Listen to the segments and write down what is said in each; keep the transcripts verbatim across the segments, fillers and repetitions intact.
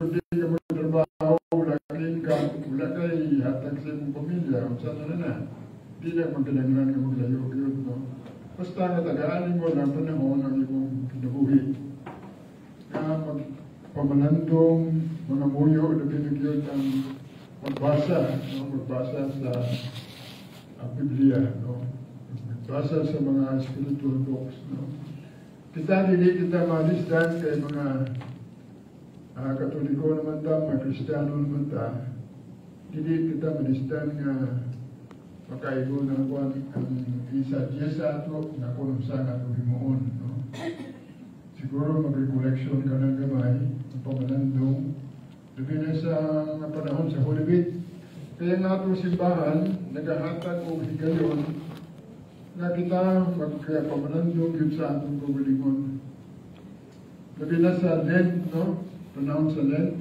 trabaho, laki kan kulakay hatag sa kong pamilya, sa ano na, di lang magkailangan ng maglayok-yot, no? Basta nga tagaanin ko lang ito na ako ng ikong pinabuhi. Kaya magpamalandong mga muyo na pinagyot ang magbasa, no? Magbasa sa ang Biblia, no? Magbasa sa mga spiritual books, no? Kita hindi kita malistan kay mga uh, Katoliko naman ta, mga Kristiyano naman ta. Hindi kita malistan nga makaigo ng buwan ang isa jesa ato na kung saan ato himoon, no? Siguro mag-recollection ka ng gamay ang pamalandong labi na sa panahon sa Holy Week. Kaya nga ato simbahan naghahatag o higayon na kita magpamalandong yun sa atong pagbalingon. Labi na sa Lent, no? Panahon sa Lent.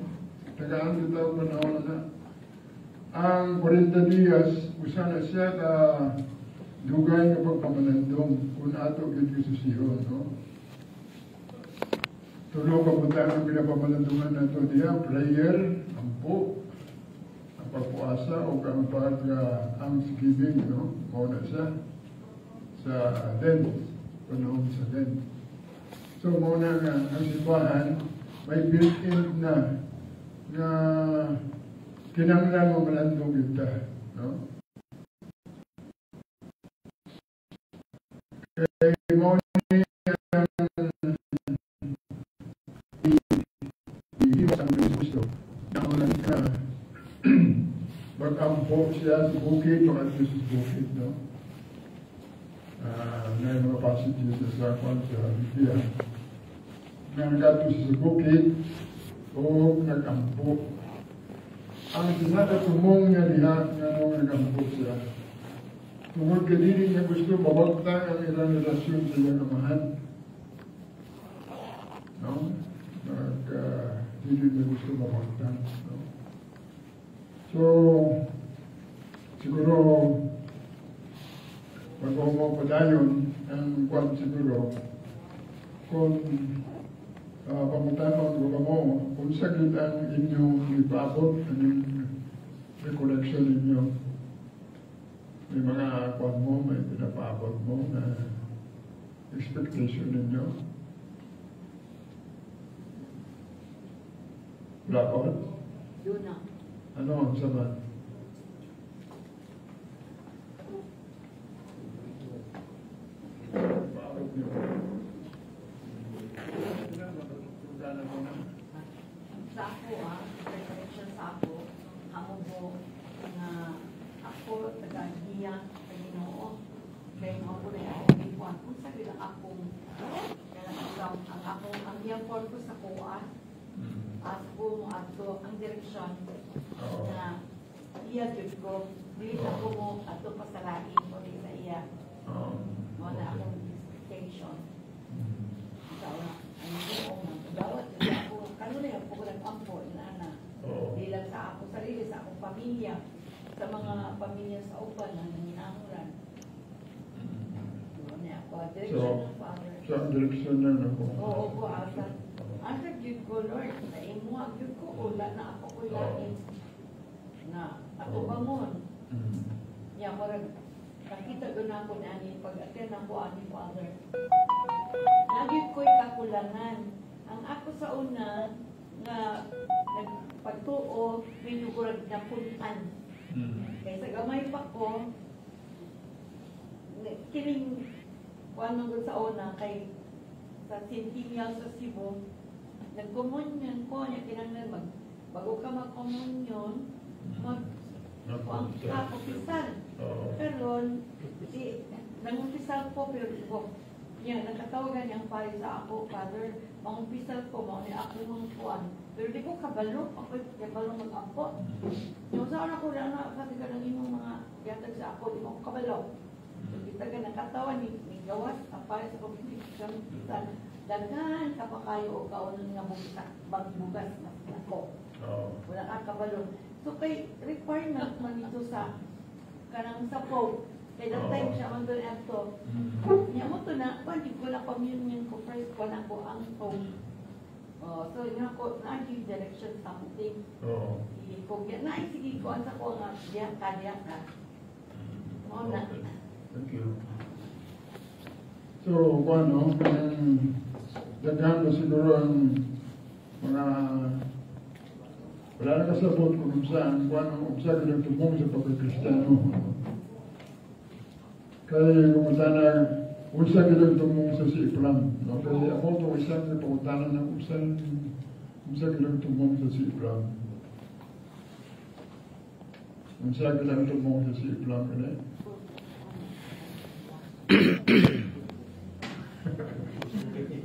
Tagaan kita ang panahon na ang forty días, usan na siya na dugay na pagpamalandong kung ato yun yung susiyo, no? Tulo kapunta ang pinapamalandungan na ito niya, prayer, ampo, ang pagpuasa o ang pag-almsgiving, no? Mauna siya sa den, panahon sa den. So muna nga, ang simbahan, may built-in na na kinanglan mamalandong kita, no? Kaya muna ang iiwas ang gusto na ulan ka mag-ampok siya sa bukit o at sa bukit, no? May mga passages na sakwan sa Biblia na nagatos sa bukid o nag-ampok. Ang sinatatumong nga liha nga nung nag-ampok siya. Tungod kadiri niya gusto mabagtang ang ilang relasyon sa iyong amahan. No? Nagkadiri niya gusto mabagtang. So, siguro pag-umaw pa tayo ang kwan siguro kung uh, pamatapang ko mo kung sakit ang inyong ipabot ang inyong recollection ninyo. May mga kwan mo, may pinapabot mo na expectation ninyo. Wala ko? Yuna. Ano ang saman? Sa mga pamilya sa upan na nanginanguran. Doon niya ako, direction ng Father. So, direction na ako. Oo ko, asa. Asa, Diyod ko, Lord, na imuha, Diyod ko, ula na ako ulain. Na, ako bangon. Niya ko rin, nakita doon ako na anin, pag-attend ako anin, Father. Nagyod ko'y kakulangan. Ang ako sa una, na, pagtuo, minugurag na punan. Kaya sa gamay pa ko, kiling wanong sa una, kay sa Centennial sa Cebu, nagkomunyon ko, niya kinanglan mag, bago ka magkomunyon, mag, ang kapopisal. Karon, si, nangupisal ko, pero ko, niya, nakatawagan niya ang pari sa ako, Father, mangupisal ko, mauni ako mong kuwan. Pero di ko kabalo, ako'y kabalo mag-ampo. Yung saan ako lang na, kasi ganun yung mga yatag sa ako, di ko kabalo. Kita ka nakatawa ni Gawas, ang pare sa pag-ibigyan, daghan ka pa kayo o kaunan nga magbugas na ako. Wala ka kabalo. So kay requirement man ito sa kanang sapo. Kaya that time siya ang doon ito. Niya mo ito na, pwede ko na pamilyon ko, first ko na ko ang home. Oh, so ina ko na give direction something. Oh. Iko get na sige ko sa ko nga dia kadiak na. Oh na. Thank you. So bueno, dadaan siguro ang mga wala na kasabot kung saan, kung ano, kung saan ang tumong sa pagkakristano. Kaya kung saan na, kung saan ang tumong sa Sipram. Kasi ako ito, kung saan na pangutanan na kung saan, kung saan ang tumong sa Sipram. Kung saan ang tumong sa Sipram, ano?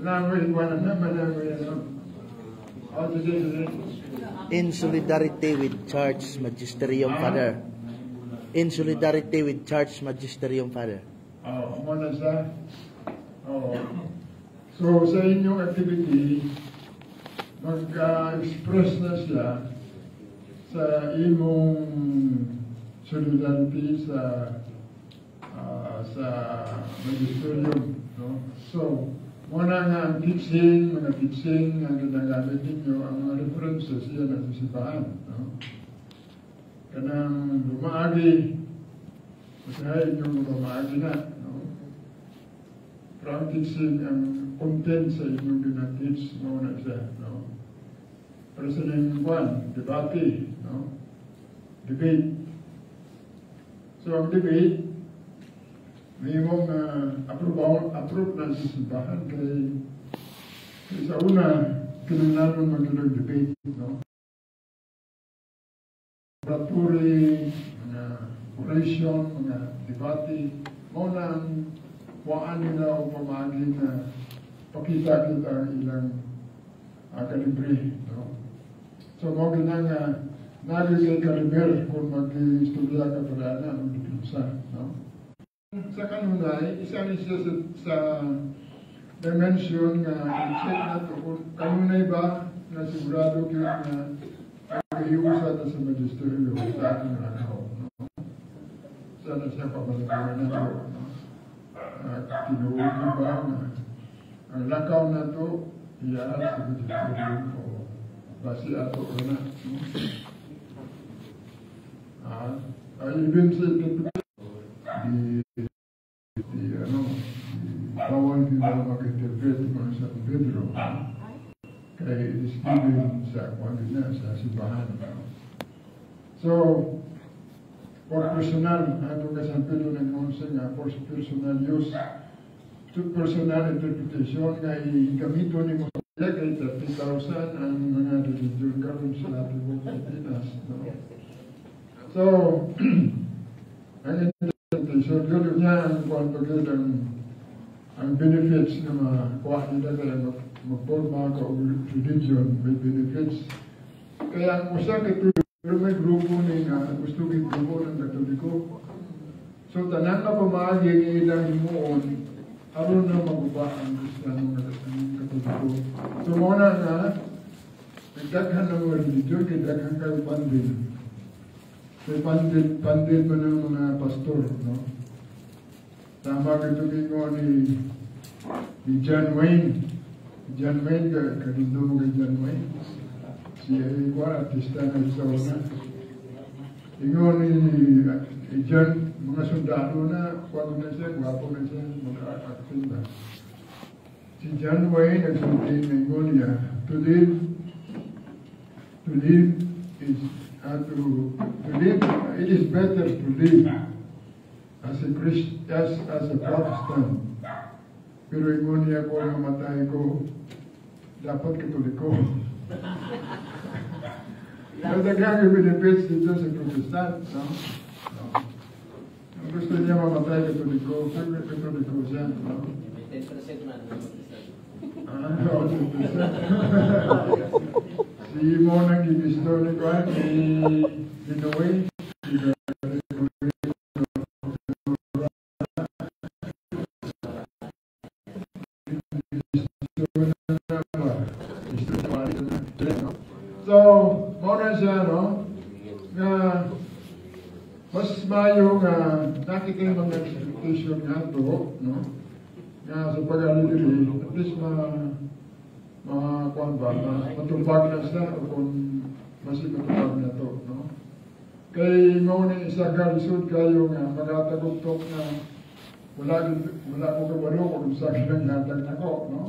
Language, kung ano, malangay, ano? How to do this? In solidarity with Church Magisterium, ah? Father. In solidarity with Church Magisterium, Father. Oh, mana sa? Oh. So sa inyong activity, magka-express na siya sa imong solidarity sa uh, sa Magisterium. No? So, muna nga ang tipsing, mga tipsing ang ginagamit ninyo, ang mga references, yan ang isipaan. No? Kanang lumaagi, masahay yung lumaagi na. No? Pero ang tipsing, ang content sa inyong dinatips, muna siya. No? Pero sa nangyawan, debate, no? Debate. So ang debate, may mong uh, approve na sisimbahan kay, kay sa una, kinananong magandang debate, no? Oraturi, mga oration, mga debate, muna ang kuwaan nila o pamagi na pakita-kita ang ilang uh, kalibre, no? So, mga na nga, nagiging kalibre kung mag-istudya ka pala na ang dipinsa, no? Sa kanunay, isa rin siya sa, sa dimension na i-check na ito kung kanunay ba na sigurado kayo na pag-iusad na sa magisteriyo sa ating nanaw. No? Sana siya pamalagawa na ito. No? At tinuod na ba na ang lakaw na ito iyaat sa magisteriyo o basi ato o na. No? Ah, even sa ito di di ano bawal nila mag-interpret ng San Pedro kaya is given sa kwan nila sa simbahan. So for personal ato ka San Pedro ng Monsen nga for personal use to personal interpretation kaya gamito ni mo sila kaya thirty thousand ang mga religion karon sa Republic Pilipinas. So ang so, gano'n niya ang pagpagod ang benefits na makuha nila kaya mag-forma ka o religion may benefits. Kaya ang usang katulik, pero may grupo na gusto kong grupo ng katuliko. So, tanang na pamahagi ang ilang himuon, aron na mag-uba ang Kristiyanong katuliko. So, muna na, nagdaghan ng religion, nagdaghan kayo pandin. So, pandit, pandit pa ng mga pastor, no? Tama kito ko ni, ni John Wayne. John Wayne, kanito mo kay John Wayne. Siya ay kwa, artista na isa ko na. Ingon ni John, mga sundalo na, kwago na siya, kwapo na siya, mag-acting na. Si John Wayne, nagsuntin na ingon niya, to live, to live is Uh, to, to live, uh, it is better to live as a Christian, as, as a Protestant. Pero ingon niya ko ang matay ko, dapat katoliko. Nagdagang yung benefits dito sa Protestant, no? No. Ang gusto niya mamatay katoliko, siyempre katoliko siya, no? May ten percent man ang Protestant. Ah, no, ten percent. Si mo nang gibisto ni Kwan, ni Binoy, si Binoy, so, muna siya, no? Nga, mas mayo nga, nakikita mga expectation nga ito, no? Nga, sa pag-alilili, at least ma... makuan ba na matulbag na sila o kung masih matulbag na to, no? Kay mo ni isa kalisod kayo nga magataguptok na wala wala ko kabalo kung sa kanilang hatag na ko, no?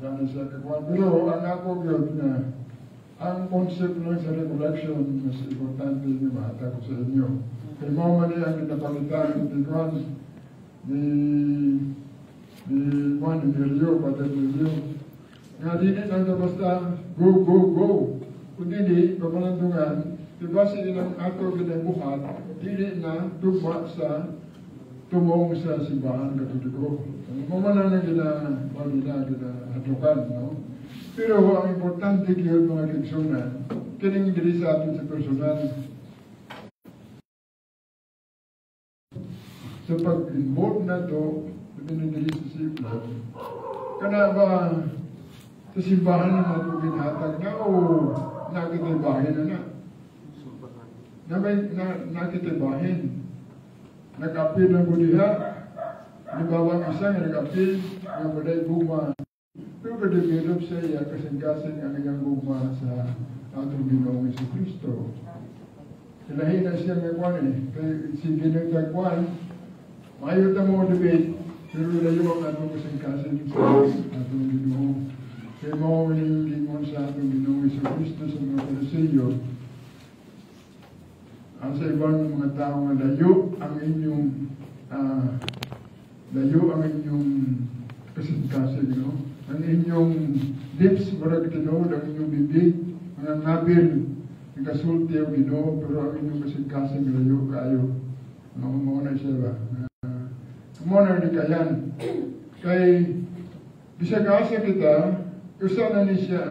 Sana sa kakuan pero ang ako yun na ang concept ng sa recollection mas importante yung mahatag ko sa inyo. Kay mo man ang pinapalitan ng tinuan ni ni Juan Emilio Paterno nga din nito basta go go go kundi di pamalantungan dibasa nilang ato ginabuhat dili na tugma sa tumong sa simbahan katutubo. Ang pamanan ang ginabalina ginahatukan, no? Pero ang importante kayo mga kiksunan kining diri sa atin sa personal sa pag-involve na ito pinagdiri sa simbahan kana ba sa simbahan na matugin hatag na o nakitibahin na na na may nakitibahin nag-apil ng budiha di bawang isang nag-apil ng baday buma pero ka-develop sa iya kasing-kasing ang ilang buma sa atong Ginoong Jesucristo ilahin na siya nagwan eh kaya si Ginoong nagwan mayroon na mga debate pero layo ang atong kasing-kasing sa atong Ginoong kaya mawaliling mo sa atong Ginoong Jesucristo sa mga Pariseyo ang sa ibang mga tao nga layo ang inyong uh, layo ang inyong kasing-kasing, no? Ang inyong lips marag tinood ang inyong bibig ang nabil ang kasulti ang Ginoo pero ang inyong kasing-kasing layo kayo, no? Muna siya ba? Uh, muna ni kayan kay bisa kaasa kita usa na ni siya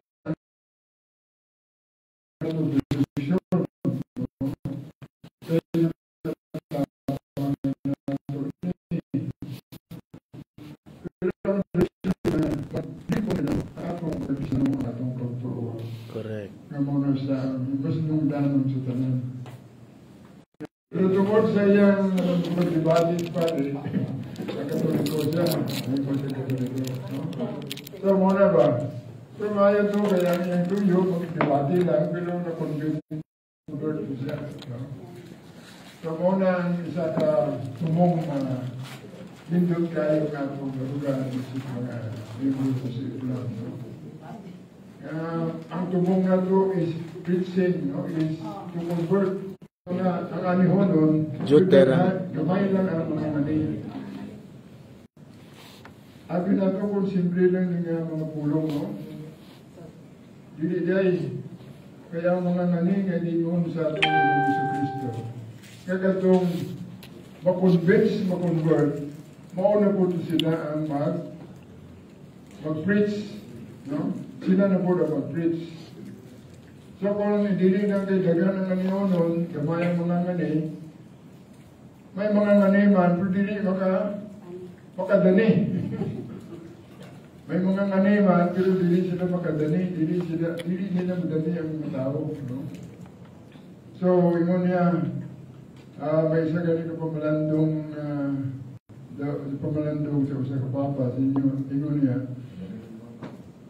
Jutera. Gamay lang ang mga mali. Abi na ito kung simple lang ng mga pulong, no? Dili day, kaya ang mga naning ay diyon sa ating Jesu Kristo. Kaya itong makonvince, makonvert, mauna po ito sila ang mag mag-preach, no? Sila na po na mag-preach. So kung hindi lang kay dagan ang naniyonon, gamay ang mga naning, may mga nganiman, pero dili maka, makadani. May mga nganiman, pero dili sila makadani, dili sila, dili nila madani ang mga tao, no? So, ingon niya, uh, may isa ganito pamalandong, uh, pamalandong sa usa ka papa, ingon, ingon niya,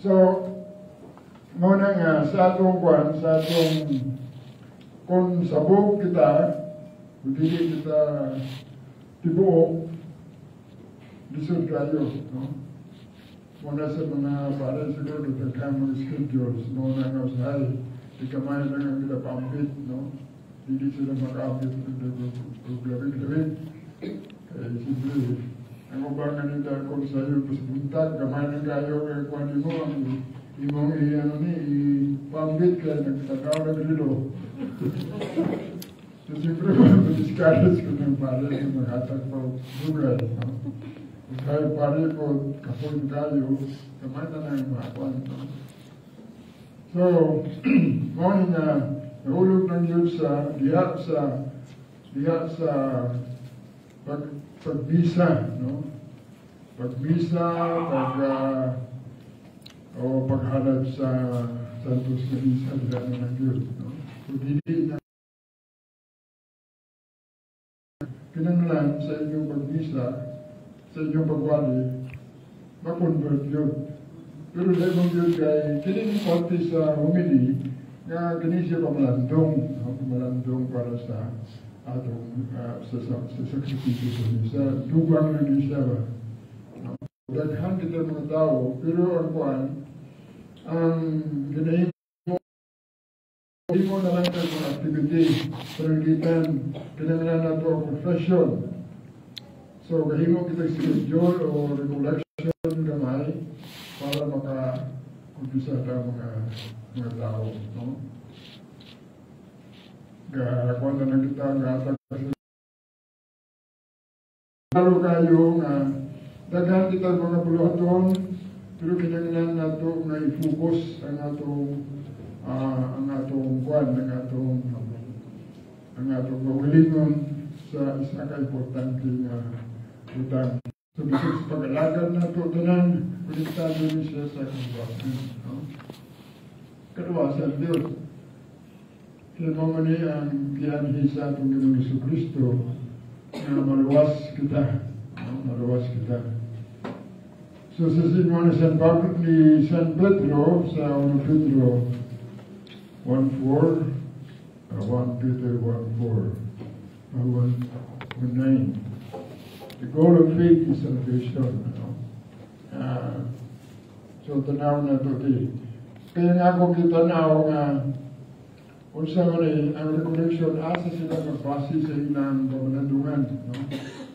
So, muna nga, sa atong kwan, sa atong kung sabog kita, hindi kita tibuok, lisod kayo, no? Muna sa mga pare, siguro, nagkakang mga schedules, no? Nangasahay, ikamay lang ang kita pambit, no? Hindi sila makapit, paglabig-labig. Kaya, simple, ang ubangan nila kung sa'yo, paspuntag, kamay na kayo, kaya kwan mo, ang imong i-ano ni, i-pambit ka, nagtatakaw ng lilo. So, siyempre, mag-discarage ko ng pala sa maghatag pa lugar. Ikay pareko kapun kayo kamananang mahapuan. So, morning na nahulog ng Diyos sa lihat sa lihat sa pag, pagbisa, no? Pagbisa, pag, uh, o paghalap sa Santos na isa ng Diyos, no? So, hindi na kinanglan sa inyong pagbisa, sa inyong pagwali, makonvert yun. Pero sa ibang Diyos kay kining konti sa humili na ganisa pamalandong, no? Pamalandong para sa atong uh, sa sakripisyo sa lubang ng isa ba? No? Daghan kita mga tao, pero ang kuhan, ang ginahin mo, hindi mo na lang ang mga activity, parangitan, kinanglan na ito ang profession. So, kahin mo kita schedule o regulation gamay, para makakumpisa na mga, mga tao, no? Kung na kita ang atag sa lalo kayo nga daghan kita mga puluhaton pero kinanglan na ito nga i-focus ang atong uh, ang atong buwan, ang atong ang atong pagwilingon sa isa ka importante nga utang. So, bisig sa pag-alagan na ito, tanang kulitado niya sa kagawin. Katawa sa Diyos. Sinabaman niya ang kiyanhi sa itong Ginoong Hesus Kristo na maluwas kita. No? Maluwas kita. So, sa sinwa ni San Pablo, ni San Pedro, sa First Pedro one four, First Peter one four, one nine. The goal of faith is salvation, no? Uh, so, tanaw na ito di. Kaya nga kung kitanaw nga, kung sa mani, ang reconnection, asa sila magpasi sa ilang pamanandungan, no?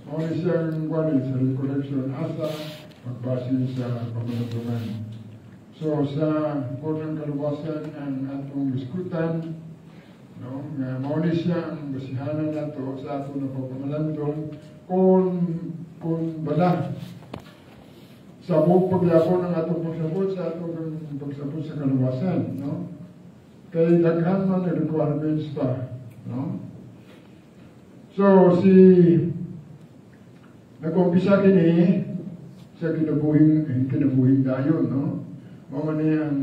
Mauna siyang wali sa reconnection, asa magpasi sa pamanandungan. So, sa kodang kaluwasan ang atong biskutan, no? Mauna siyang basihanan na ito sa atong napagpamalandong, kung, kung bala sa buong paglapon ng atong pagsabot sa atong pagsabot sa kaluwasan, no? Kaya daghan man ang requirements pa, no? So, si nag-umpisa kini sa kinabuhing kinabuhing dayon, no? Maman niya ang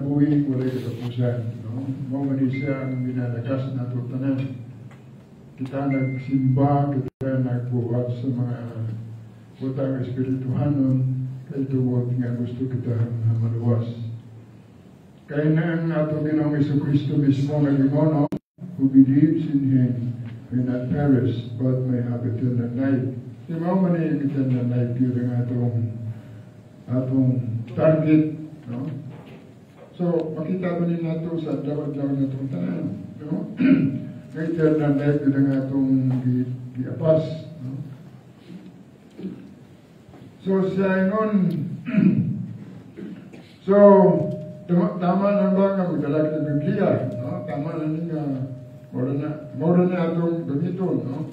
kinabuhing walay katapusan, no? Maman niya siya ang binalagas na tutanan. Kita nagsimba, kita nagbuhat sa mga butang espirituhan nun, kaya tuwag nga gusto kita na maluwas. Kaya na ang ato Ginoong Hesus Kristo mismo nagimono, who believes in Him will not perish, but may have eternal life. Di mo man yung eternal life yun ang atong, atong target, no? So, makita ba nila ito sa dawad-dawad na itong tanan, no? Kaya na life yun nga itong di-apas. No? So, siya nun, so, tama na ba nga magdala ng Biblia? No? Tama na nga, mora na, mora na itong gamiton, no?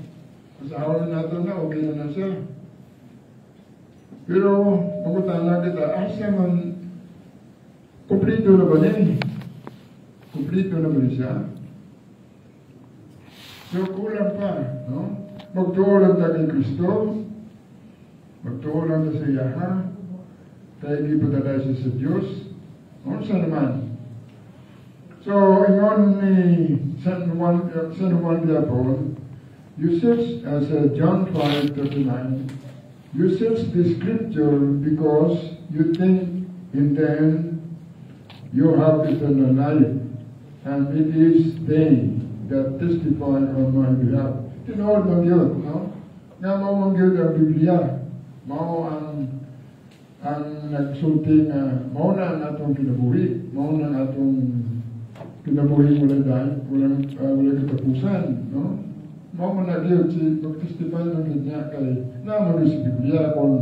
Sa awan na ito na, okay na na siya. Pero, magkutala kita, asa man, kumplito na ba niya? Kumplito na ba niya? So, kulang pa, no? Magtuo lang tayo kay Kristo, magtuo lang tayo sa Yaha, tayo ipadala siya sa Diyos, noon sa naman. So, ingon ni San Juan, San Juan de Apol, you search, as uh, John five thirty-nine, you search the scripture because you think in them you have eternal life, and it is they that testify on my behalf. Tinood ng Diyos, no? Nga mao ang Diyos ang Biblia. Mao ang ang nagsulti na mao na ang atong kinabuhi. Mao na ang atong kinabuhi walang dahil, walang, uh, walang katapusan, no? Mao man na Diyos, si mag-testify ng kanya kay naman si Biblia kung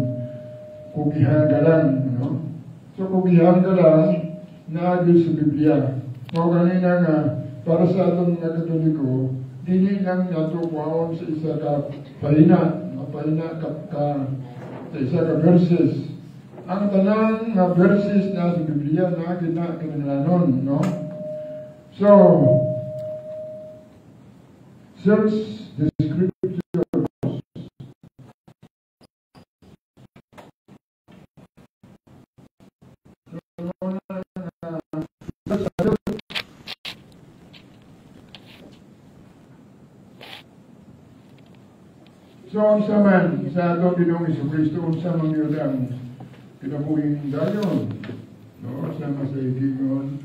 kugihan ka lang, no? So kugihan ka lang, naagil si Biblia. Mao kanina nga, para sa atong mga Katoliko, Ini kan jatuh bawah sisa kap perina, perina kap kar, sisa kap verses. Ang tanang na verses na sa Biblia na kita kinalanon, no? So, search the scriptures. So, saman sa ato binong Isu Kristo, saman yun ang pinapuhin dayon. No, sama sa ikigon.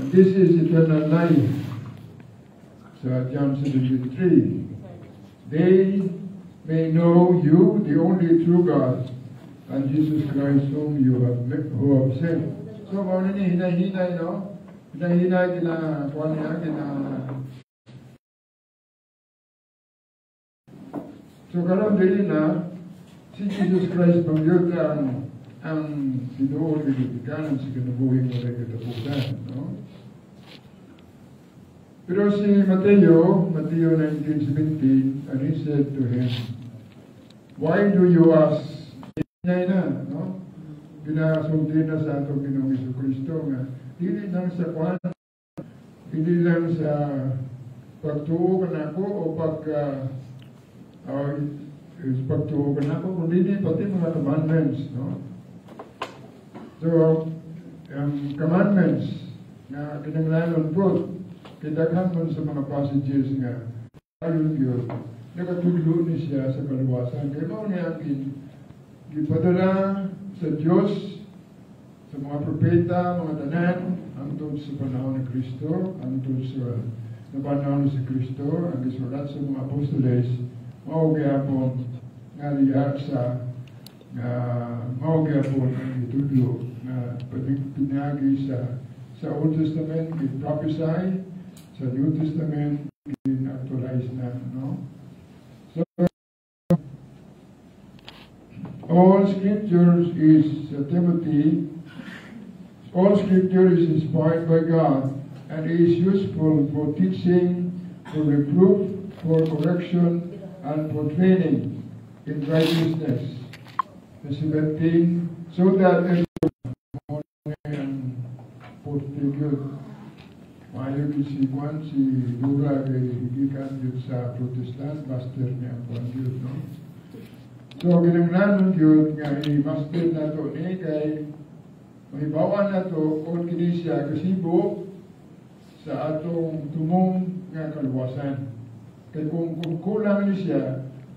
And this is eternal life. Sa John seventeen three. They may know you, the only true God, and Jesus Christ whom you have who have sent. So, kung ano niya, hinahinay, no? Hinahinay kina, kung ano niya, kina, so karon dili na si Jesus Christ pangyud ang ang sinuod ng kanon si kinabuhi mo rin katapusan, no? Pero si Mateo, Mateo nineteen seventeen, and he said to him, why do you ask? Inay na, no? Pinasundin na sa ato Ginoong Hesus Kristo nga dili lang sa kwan, dili lang sa pagtuo kanako o pag uh, Uh, it's back to open up, but really, but they have commandments, no? So, um, commandments, na kinanglanon po, kidaghan po sa mga passages nga, ayon yun, nakatudlo ni siya sa kaluwasan. Kaya mo niya, ipadala sa Diyos, sa mga propeta, mga tanan, hangtod sa panahon ni Kristo, hangtod sa panahon ni Kristo, ang isulat sa mga apostoles, maugyapon nga liyak sa maugyapon ang itudlo na pinagi sa sa Old Testament i-prophesy, sa New Testament i-actualize na, no? So, all scriptures is uh, Timothy all scripture is inspired by God and is useful for teaching, for reproof, for correction, and for training in righteousness. seventeen, so that everyone and for the good. Mayo si Juan si Lula gigikan yun sa Protestant master niya po ang yun, no? So ginagnan yun nga i-master na to ni kay mahibawan na to kung kini siya kasibo sa atong tumong nga kaluwasan. Kaya kung kukulang niya siya,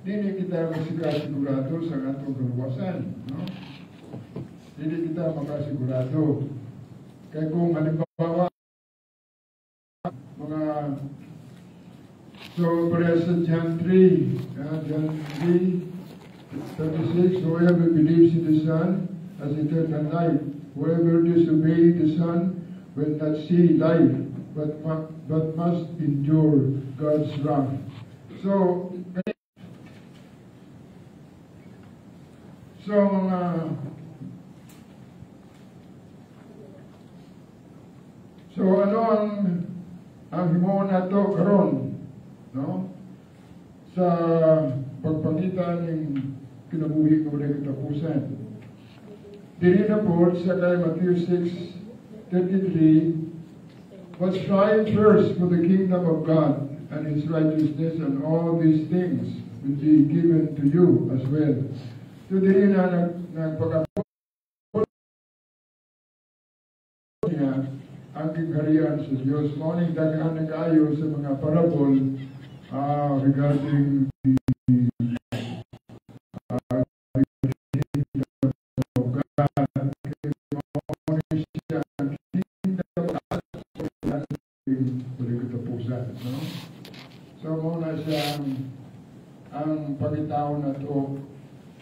hindi kita makasigurado sa atong kaluwasan, no? Hindi kita makasigurado. Kaya kung halimbawa, mga, so para sa John three, uh, John three, thirty-six, whoever believes in the Son has eternal life. Whoever disobeys the Son will not see life, but, but must endure God's wrath. So, so uh, so ano ang ang himon nato karon, no? Sa pagpangita ng kinabuhi ko rin katapusan. Diri na po sa kay Matthew six thirty-three, but strive first for the kingdom of God and His righteousness, and all these things will be given to you as well. So, dili na nagpagkakulit niya ang kagarian sa Diyos. Morning, daghan na kayo sa mga parabol uh, regarding pagkitao na to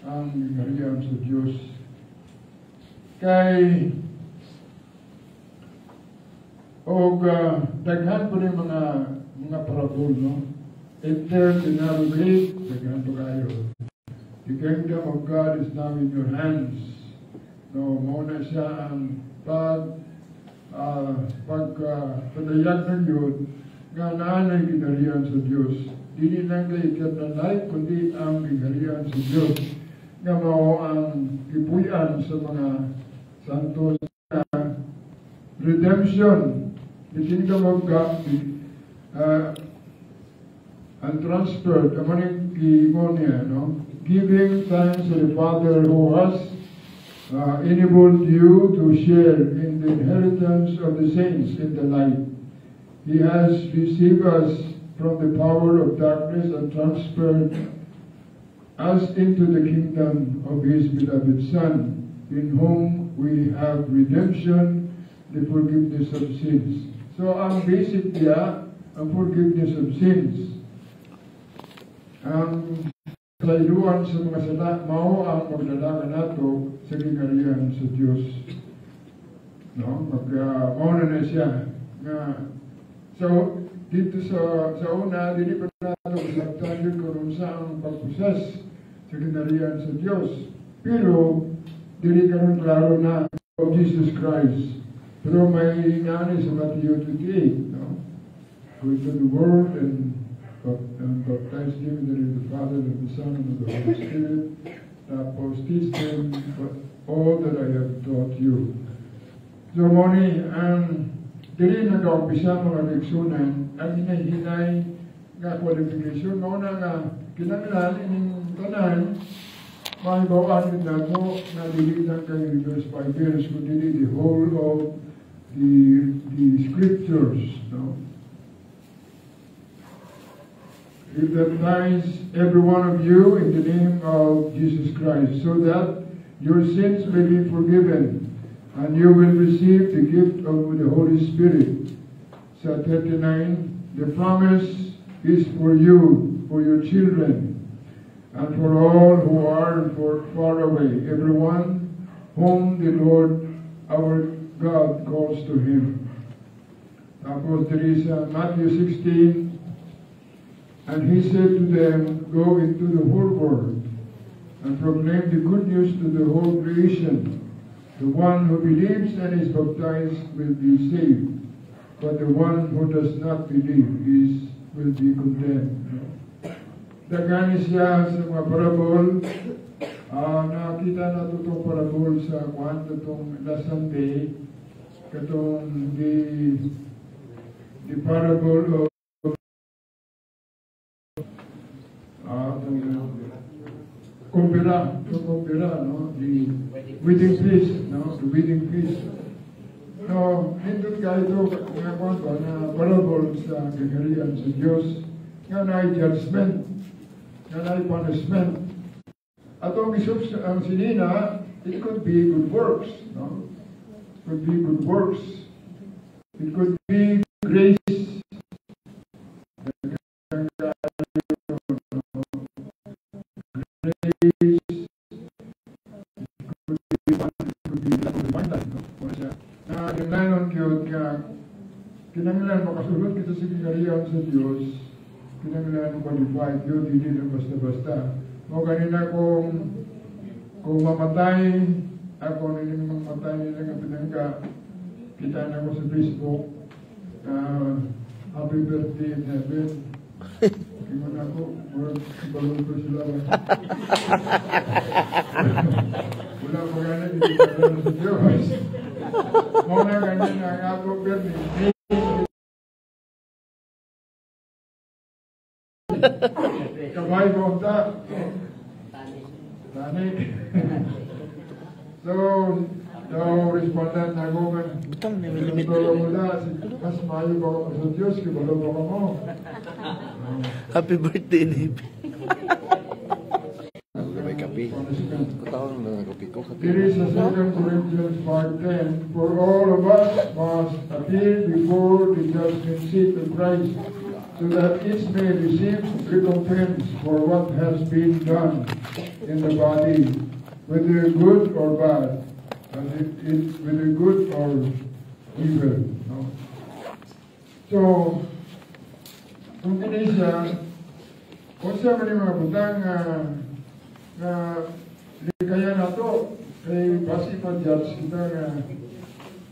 ang gariyan sa Diyos. Kay og uh, daghan po rin mga mga parabol, no? If there's another great, daghan po kayo. The kingdom of God is now in your hands. No, muna siya ang pag uh, pag uh, padayag ng yun nga nanay kingharian sa Diyos. Dili lang kay ikananay, kundi ang kingharian sa Diyos. Nga mao ang ipuyan sa mga santos na redemption. Isin ka mag-gabi, uh, and transferred, amaning giingon niya, no? Giving thanks to the Father who has uh, enabled you to share in the inheritance of the saints in the light. He has received us from the power of darkness and transferred us into the kingdom of His beloved Son, in whom we have redemption, the forgiveness of sins. So, ang basic niya, ang forgiveness of sins. Ang kalayuan sa mga sala, mao ang maglalaka nato sa kingharian sa Diyos. No? Mag-mauna uh, na siya. Uh, so, dito sa, sa una, dili pa nato magsaktan yun kung saan ang pagpusas sa kingharian sa Diyos. Pero, dili ka rin klaro na of Jesus Christ. Pero may nani sa Matthew twenty-eight, no? Go into the world and, and baptize them in the name of the Father, and the Son, and the Holy Spirit. Tapos teach them all that I have taught you. So, moni, ang dili nag-umpisa mga leksunan, ang hinahinay nga qualification, mauna nga kinangilan, ining tanan, mahibawaan na ito na dili lang kayo verse by verse, kundi the whole of The, the scriptures, no? It baptizes every one of you in the name of Jesus Christ, so that your sins may be forgiven, and you will receive the gift of the Holy Spirit. Psalm thirty-nine, the promise is for you, for your children, and for all who are for, far away, everyone whom the Lord our God calls to him. Tapos there is uh, Matthew sixteen, and he said to them, go into the whole world and proclaim the good news to the whole creation. The one who believes and is baptized will be saved, but the one who does not believe is will be condemned. Dagani siya sa mga parabol. Uh, nakita na ito itong parabol sa one, itong last Sunday, itong the, the parable of uh, kumpira, itong kumpira, no? The wedding feast, no? The wedding feast. No, hindi kayo ito, nga konto, na parable sa kingharian sa Diyos, nga na judgment, nga na punishment. Atong isubs ang sinina, it could be good works, no? It could be good works. It could be grace. Grace. It could be one, it could be lack of mind life, no? Na ganayon kiyot ka, kinangilan makasulod kita sa kingharian sa Diyos, kinangilan qualified yun, hindi na basta-basta. O kanina kung, kung mamatay, ako nilang mamatay nilang kapitangka, kita na ko sa Facebook, uh, happy birthday in heaven. Kiman ako, or balon ko sila. Wala pa gana, hindi ka gano'n sa Diyos. Muna kanina, ang ako birthday. Kamay mo ta. Tanik. So, daw respondan na guman. Mas maayo ba ako sa Diyos, kibalo ba ka mo? Happy birthday, Nibi. May kapi. Kutawang na kapi ko. It is a Second Corinthians five ten. For all of us must appear before the judgment seat of Christ, so that each may receive recompense for what has been done in the body, whether good or bad, and it is whether good or evil. No? So, kung kinisa, kung sa mga mga butang uh, na likaya na to, kay basi pa-judge kita na uh,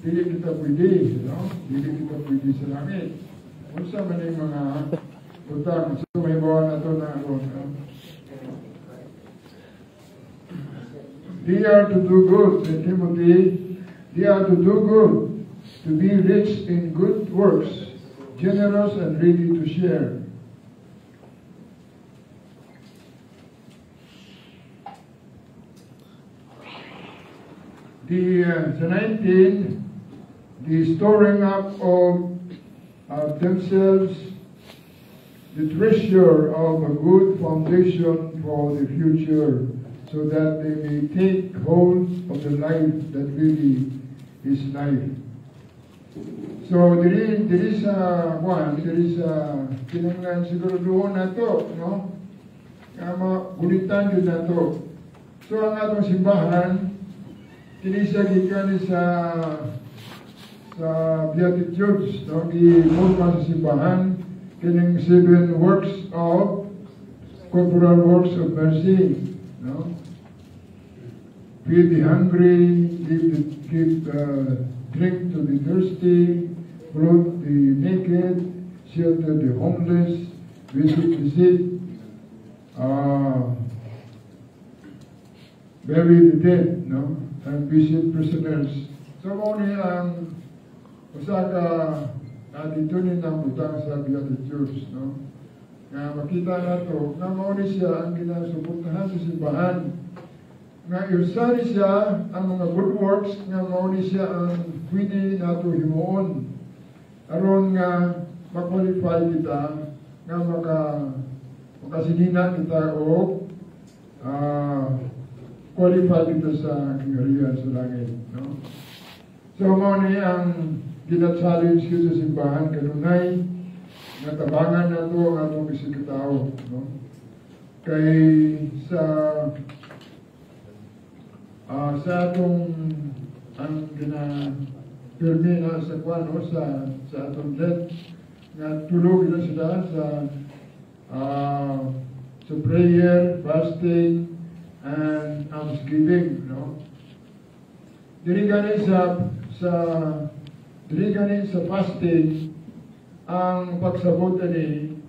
hindi kita pwede, no? Hindi kita pwede sa langit. unsa man ning mga butang sumibawan ato na ako. They are to do good, said Timothy. They are to do good, to be rich in good works, generous and ready to share. The, uh, the nineteen, the storing up of uh, themselves, the treasure of a good foundation for the future, so that they may take hold of the life that really is life. So there is, there is a one, there is a kinanglan siguro doon na to, no? Kama gulitan yun na to. So ang atong simbahan, kinisagikan sa sa Beatitudes, no? Di muna sa simbahan, kining seven works of, corporal works of mercy. No? Feed the hungry, give, the, give uh, drink to the thirsty, clothe the naked, shelter the homeless, visit the sick, uh, bury the dead, no? And visit prisoners. So, only ang usaka natitunin ang utang sa Beatitudes, no? Na makita nato na mauni siya ang ginasuportahan sa simbahan, na iusari siya ang mga good works, na mauni siya ang pwede nato himuon aron nga makwalify kita nga maka makasinina kita o uh, qualify kita sa kagarian sa langit, no? So mauni ang gina-challenge ko sa simbahan kanunay natabangan na ito ang atong isikitao, no? Kay sa uh, sa atong ang ginapirmi na sa kwano sa, sa atong death na tulog na sila sa uh, sa prayer, fasting and almsgiving, no? Diri gani sa sa diri gani sa fasting ang pagsabot ni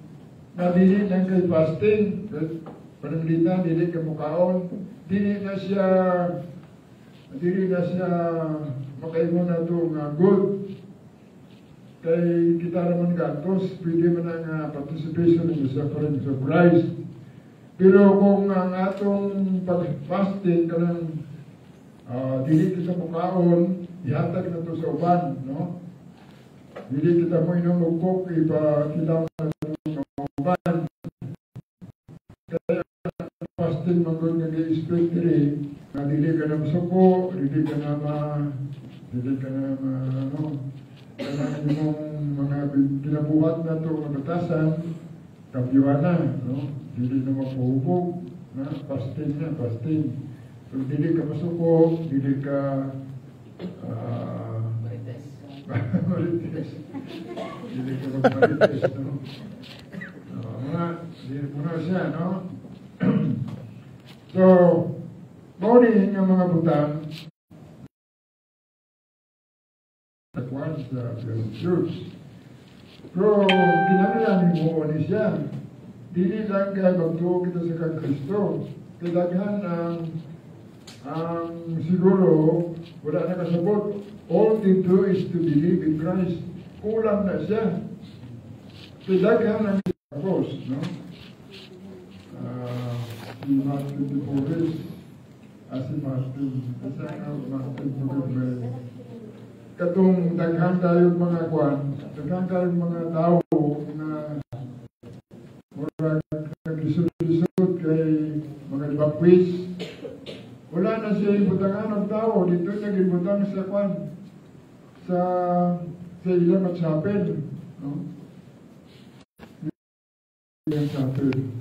nabili ng kay fasting, panamilita, dili kay mukaon, dili na siya, dili na siya makaingon na ito nga good. Kay kita naman gantos, pwede man ang participation in the suffering of Christ. Pero kung ang atong pag-fasting ka ng uh, dili ka sa mukaon, ihatag na ito sa uban, no? Hindi kita mo inumukok, iba kita ng uban. Kaya fasting magod nga expect rin, na dili ka na masuko, dili ka na ma, dili ka na ma, ano, kaya yung mga kinabuhat na ito, mabatasan, kapiwa na, no? Dili na mapuhubog, na, fasting na, fasting. So, dili ka masuko, dili ka, ah, uh, Marites. Hindi ka mag-marites, no? O nga, hindi muna siya, no? So, maunihin yung mga butang at once sa Beatitudes. Pero, kinanalamin mo ulit siya. Hindi lang kaya magtuo kita sa Kristo. Kailangan ang ang siguro wala na kasabot. All they do is to believe in Christ. Kulang na siya. Kailangan ang pagkakos, no? Uh, si Martin de Porres, ah, si Martin, kasi ang Martin de Porres. Katong daghan tayong mga kwan, daghan tayong mga tao na mura naglisod-lisod kay mga Baptist. Wala na siya ibutangan ng tao. Dito naging butang sa kwan. Sa, sa ilang at sapin, no? Ilang sapin.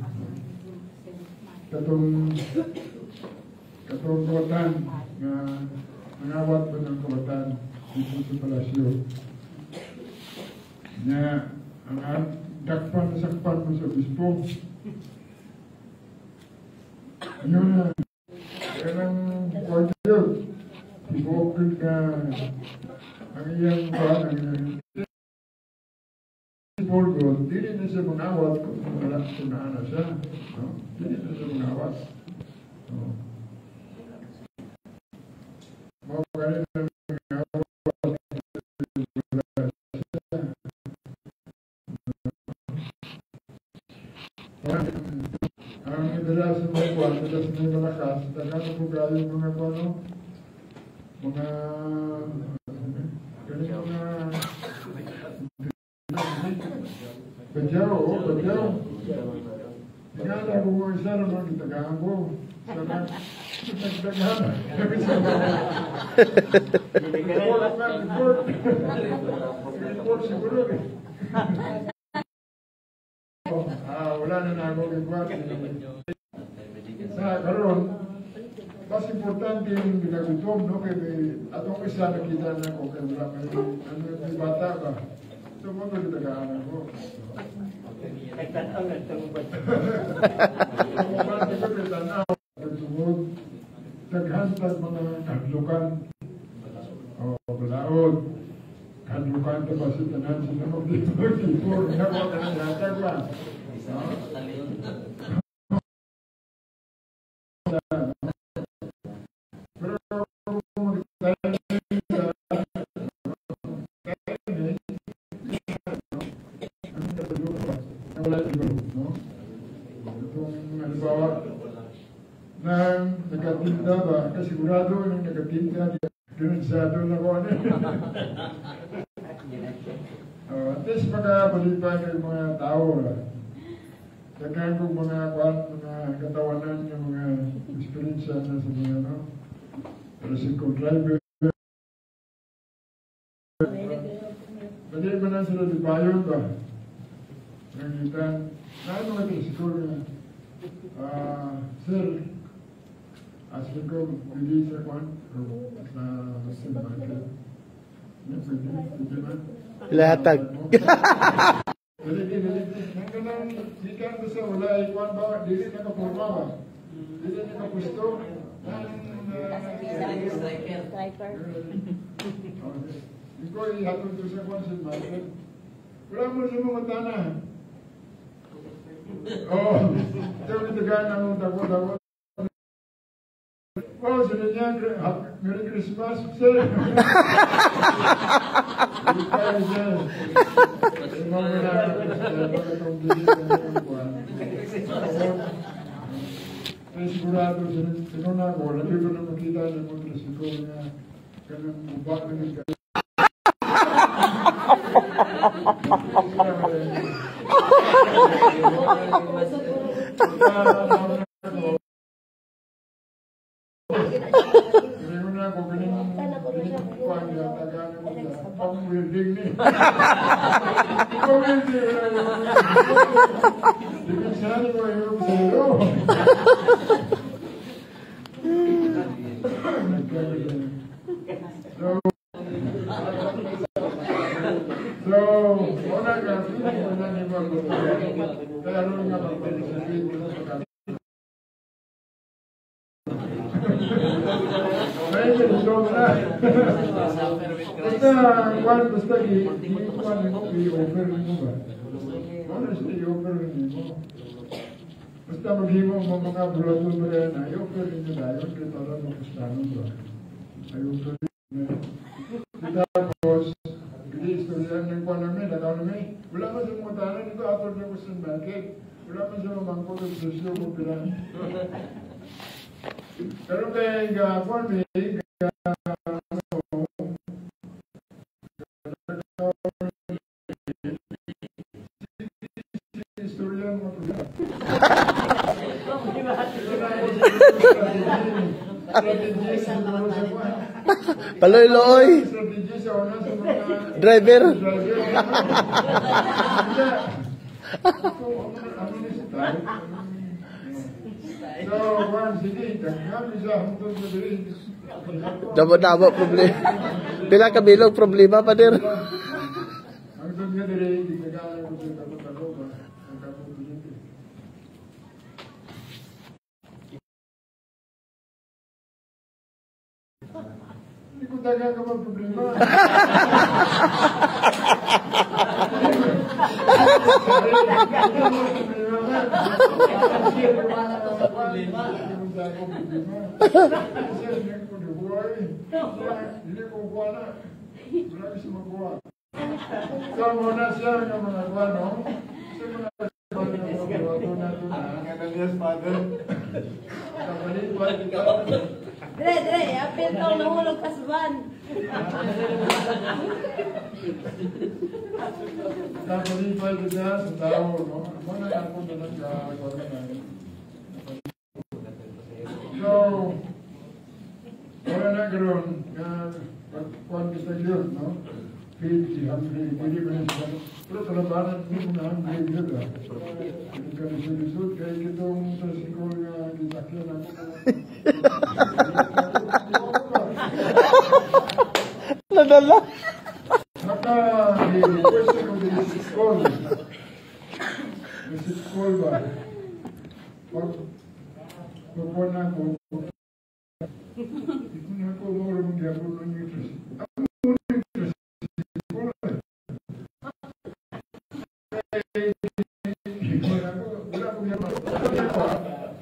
Katong, katong kawatan, na nangawat po ng kawatan dito sa palasyo. Na, ang dakpan na sakpan mo sa bispo. Ano na, kailang kwartiyo, ibukod na ang iyang ba, ang iyang polvo, dili ne se ponavljati lahko danes, no, dili ne se ponavljati. Moga ne se ponavljati, a mi bila se ne plati, da se ne bila hasi, tako da pogledali smo me ponu, ona, kaj je ona, Pejao, oh, pejao. Tagala ko mo isa na mga tagahan ko. Tagahan, tagahan. Kasi sa mga. Report, report, report siguro. Ah, wala na na ako report. Sa karon, mas importante yung binagutom, no? Kasi atong isa nakita na ko kaya wala pa yung ano yung bata ba? So mo to tagahan ako. Nagtanaw, nagtagubad. Pagpapati ko nagtanaw, nagtugod, naghantag mga kadlukan, o balaod, kadlukan tapos ito na sila mag-tibor, nagtag ba? Nagkatinda ba? Kasigurado yung nagkatinda. Dinunsado na ko ano. At least magkabalipan yung mga tao. Saka kung mga katawanan yung mga experience na sa mga ano. Pero si Contriver. Pwede ba na sila di bayon ba? Nangitan. Ano nga ito siguro na? Sir, as we go, we did one or something like that. Yes, we did. Lahatag. Dili, dili, dili. Nanggalang ikan basa wala ikuan ba? Dili nakaporma ba? Dili nakapusto? Striker. Striker. Iko ihatag to sa kwan sa market. Wala mo sa mga tanah. Oh, tayo nitagaan ng tago-tago. Oh, sila niya, Merry Christmas, sir! Hindi tayo siya. Kasi mga nila, pag itong dili na yung buwan. Kaya sigurado, sinuna ko, labi ko na makita ng mga klasiko niya. Ganang bubak na nila. Hahaha! So, orang kafir mana ni baru? Kalau orang kafir. Basta kwan, basta i-kwan mo, i-offering mo ba? Honestly, i-offering mo. Basta maghimo mo mga bulatun mo rin, i-offering mo tayo, kaya tala mo kustano ba? I-offering mo. Tapos, i-istoryan ng kwan namin, nakaw namin, wala man sa mga tanan, ito after the question bakit? Wala man sa mga mangkot at sosyo ko pila. Pero kaya i-kwan mo, i-kwan Paloy Looy driver. Dapat dapat problem. Pila ka bilog problema pa dir. Dagang apa problema? Dre, Dre, apitong nahulog ka sa van. Nakulipay ko siya sa tao. Mga nakunta na siya. So, wala na ganoon. Pagkuhan ka sa yun, no? Feed si Humphrey. Pwede ko na siya. Pero talabanan mo na Humphrey yun. Hindi ka nisulisod. Kaya kitong sa sikol nga kitakyan ako. Nadala. Naka, the question of the Missus Cole. Missus Cole ba? Pagpuan na ako. Ito na ako, mawala mong diabol ng interest. Ako muna yung interest. Wala akong yaman.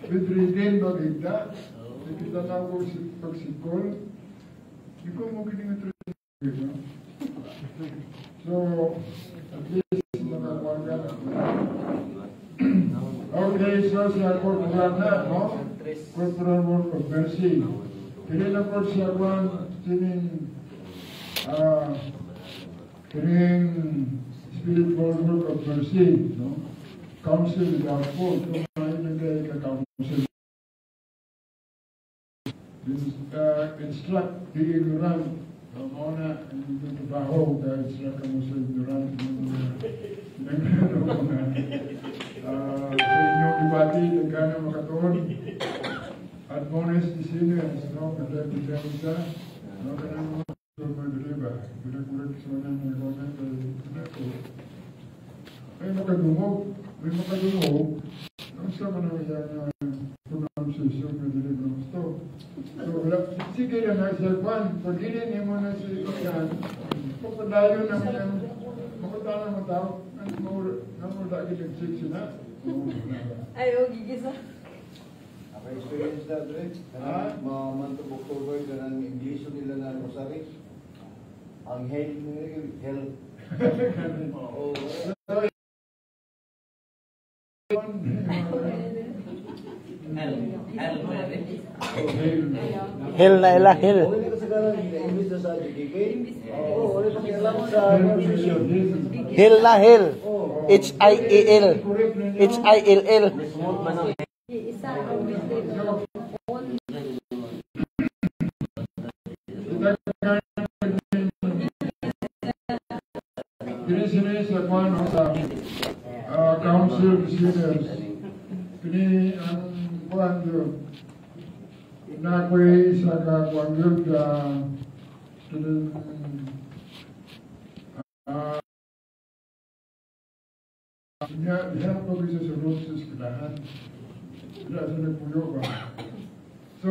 Bedridin ba bigla? Nakita na ako pag si Cole. Ikaw mo kiningat rin. So, at least, nakakuha ka na. Okay, so siya corporal na, no? Corporal work of mercy. Pinilapot siya kuhan, sining, ah, sining spiritual work of mercy, no? Counsel without fault. So, mahinagay ka counsel. Instruct the ignorant. Mamona, hindi ko baho dahil sila ka mo sa ignorant nagkaroon na sa inyong ibati, nagkana makatoon admonis the sinners, no? Kaya kita isa no? Kaya mo sa mga diliba pinagkulat sa mga nagkaroon na ay makadungog ay makadungog ang sama na kaya pronunciation ng diliba ng gusto. So, sige lang ang serpan, pagilin mo na sa ikan, pagpadayo naman ang makutala ng tao, ang mula gilagsik sila. Ayaw, gigisa. Naka-experience na, Dre. Mga month of October, ganang English nila na ang Rosaris. Ang hell nila yung hell. Oo. Hell. Hell. Hell na ila, hell. Ulit ka sa kanan, imbis na sa G D K? Oo, ulit ka sa kanan. Hell na hell. H I E L. H I L L. Isa ang bitin. Kini-sini sa kwan o sa Council of Seniors. Kini ang kuan yun. Nakway sa kuan yun ka yan ang pag-isa sa road sa skilahan. Kaya sa nagpuyo ka. So,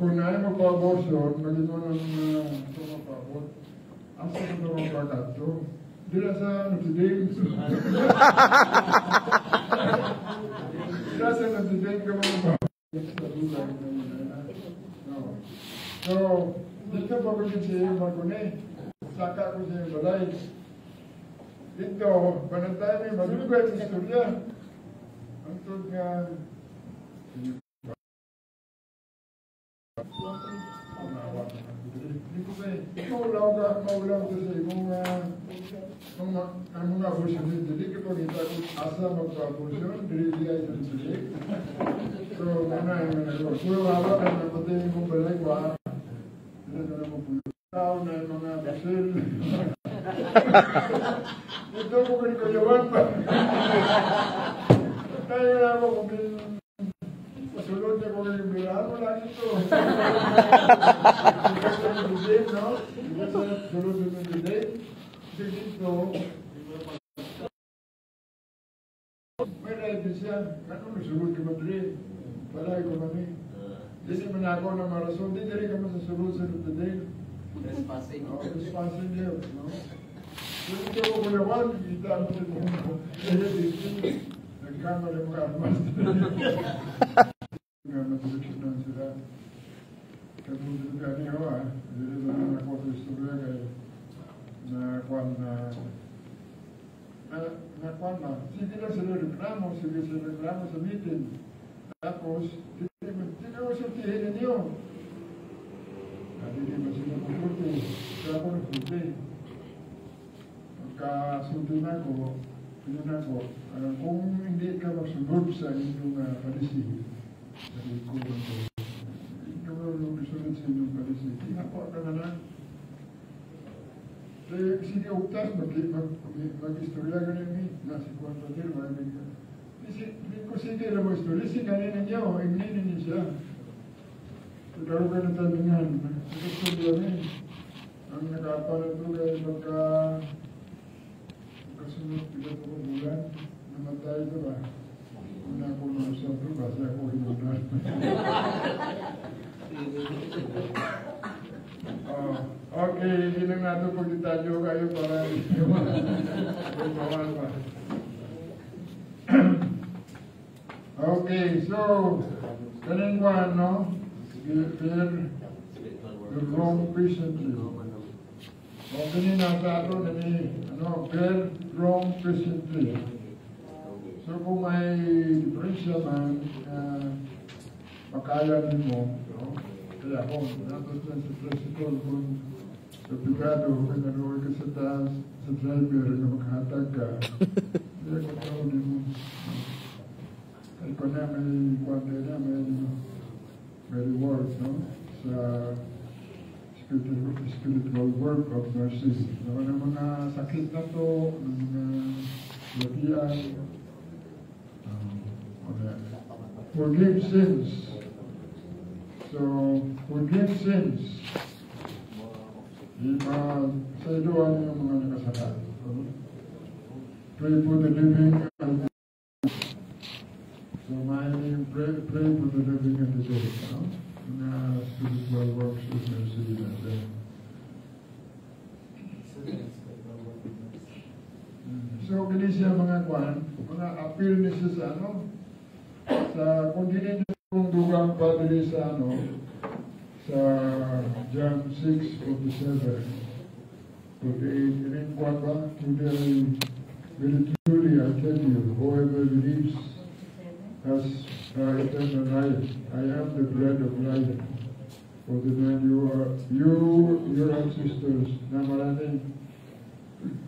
kung nai magpapabosyon, maging mo ng tumapabot, asa ka na magpakato? Hindi na sa nagsidig. Kasi nandidin ka mga bagay sa lulang ng mga naman. So, dito pa ko siya yung maguni. Saka ko siya yung balay. Dito, panantay na yung madulugay sa istorya. Ang tulad nga, maulaw ka, maulaw ka sa mga ang mga aborsyonid. Hindi ka pagkita kung asa magpa-aborsyon, dili-diay sa dili. So, ano yung nagawa? Puro hawak ang napatingin kong balik, wala. Hindi na naman pulo. Tao na yung mga basil. Ito ko kanikayawan pa. Kaya nga ako kung pasulod niya ko kanikayawan, wala ito. Today, no? Because I have to look at today. When I decide, I don't know if Madrid, but I go to me. This is when I go to Marathon. Did they come as a solution to the day? It's passing. Oh, it's passing there, no? When you go over the one, you don't know. The camera, the camera. I'm not looking at that. как будто горела, или на кого-то историю на кого-то. Na quando se vira se ele reclama se vira se reclama se mete depois tem tem o seu terreno nenhum ali tem mais uma coisa que já por frente cá sustenta com sustenta com como indica o seu grupo sair do na Palestina como como o pessoal sair do Palestina a porta na Сидя у нас, магистрия гоними, нас и квартира, если мы сидели в истории, если гонили не его, и мне нельзя. Тогда вы это меняли, это что для меня, он на капале другая, пока космос пидет по гулять, на мотай два, на полном саду, а за кого-нибудь нас. Okay, hindi na nato pagditalyo kayo para magpawal pa. Okay, so, kanin ko ano, prepare the wrong patiently. O kanin nasa ato, ano, prepare wrong patiently. So, kung may depression man, makayanin mo, kaya kung nato sa depression kung Obrigado, governador, que você está se traindo, não vai atacar. Eu controlo de mim. Eu conheço me quando era meio, meio work, não? Sa spiritual spiritual work of narcissism. Não é uma sakit nato, não é dia. Forgive sins. So forgive sins. Sa iluan yung mga nakasalanan. Pray for the living and the dead. So my name, pray, pray for the living and the dead. Na spiritual works with mercy and death. So kini siya mga kwan, mga appeal ni siya sa ano, sa kung dinin yung dugang padre sa ano, sa John six forty-seven, forty-eight, and in Quadra, today, very truly I tell you, whoever lives has uh, eternal life. I am the bread of life. For the man you are, you, your ancestors, na marami.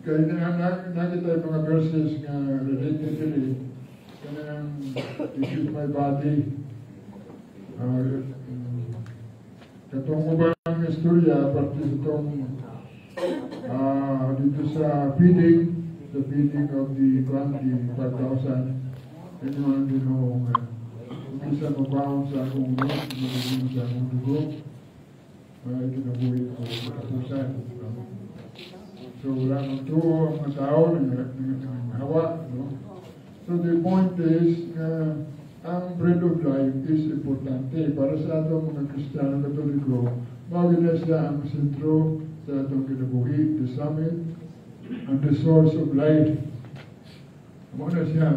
Kaya na nakita yung mga verses nga relatedly, kaya na issued my body, uh, Itong ubang istorya, pati itong uh, dito sa feeding, the feeding of the twenty-five thousand, anyone you know, isa mabaon sa akong ulo, mabaon sa akong dugo, uh, kinabuhi ko katapusan. So wala nang tuo ang mga tao, nanghawa. No? So the point is, uh, ang bread of life is importante para sa atong mga Kristiyano Katoliko. Mawala siya ang sentro sa atong kinabuhi, the summit, and the source of life. Mawala siya,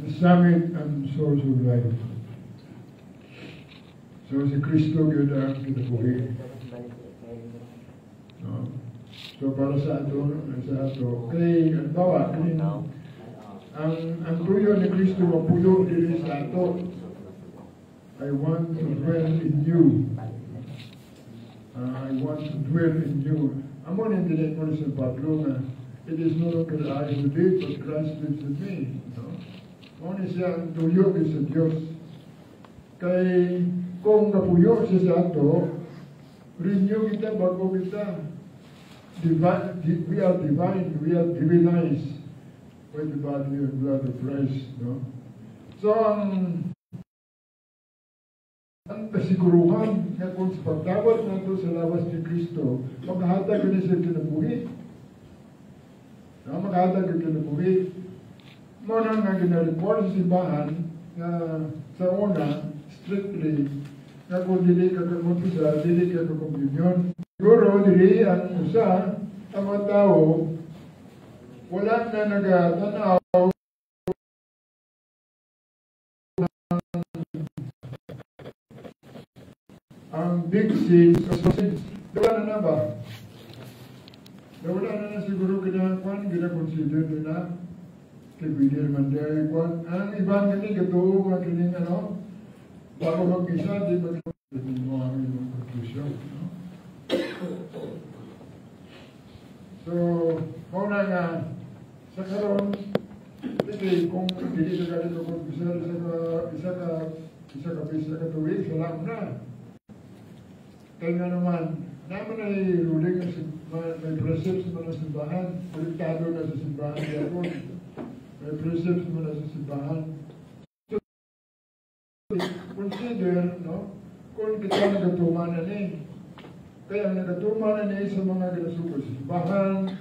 the summit and source of life. So si Kristo yun ang kinabuhi. No? So para sa atong, sa atong, kay, at bawa, kay, Ang, ang tuyo ni Kristo mapuyo diri sa ato. I want to dwell in you. Uh, I want to dwell in you. Amon hindi na ito sa Pablo na it is no longer I who live but Christ lives in me. Amon siya ang tuyo sa Diyos. Kaya kung napuyo siya sa ato, renew kita, bago kita. Divi- we are divine, we are divinized. By the body and blood of Christ, no? So, ang ang kasiguruhan na kung pagtawad na ito sa lawas ni Kristo, maghahatag yun sa kinabuhi. No? Maghahatag yung kinabuhi. Muna nga ginareport sa simbahan na sa una, strictly, na kung dili ka kamumpisa, dili ka kamumpinyon. Siguro, dili ang usa, ang mga tao, wala na nag-tanaw ng and big seeds of seeds. There were a number. There were another Siguru Gidan, one Gidakuchi, Dana, Kibidir Mandari, one, and Ivan Kanika, two, Makining, and all. Baba Kisha did not go to show. So, Honanga, Sakaron, the day, Kong, Gidiaka, Isaka, Isaka, Isaka, Isaka, to reach a lamp. Tenganoman, namely, ruling my precepts, Manasibahan, Ricardo, as a Sibahan, my precepts, Manasibahan. Consider, no, couldn't get on the two man and eight. They are the two man and eight among the super Sibahan,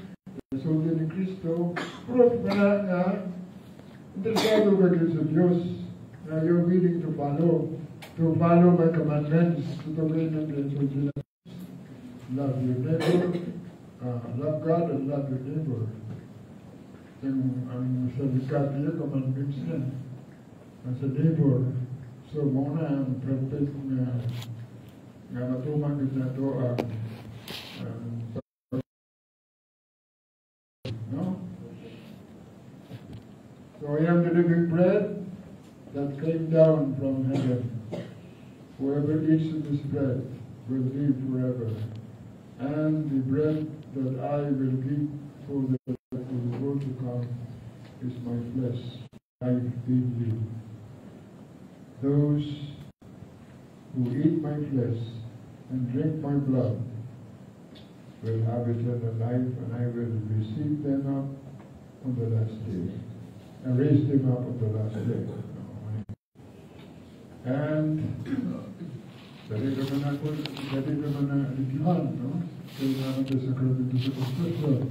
the Soldier Cristo, Prof. Banana, the shadow of the Jews. Now you're willing to follow. To follow my commandments, to obey them, and to do them. Love your neighbor, uh, love God, and love your neighbor. Then I'm going to say, God, you commandments then. As a neighbor, so Mona and Prophet Gamatoma is not all. No? So I am the living bread that came down from heaven. Whoever eats of this bread will live forever. And the bread that I will give for the world to come is my flesh. I feed you. Those who eat my flesh and drink my blood will have eternal life, and I will receive them up on the last day. And raise them up on the last day. And that is the man who that is the man in the hand, no? The sacred.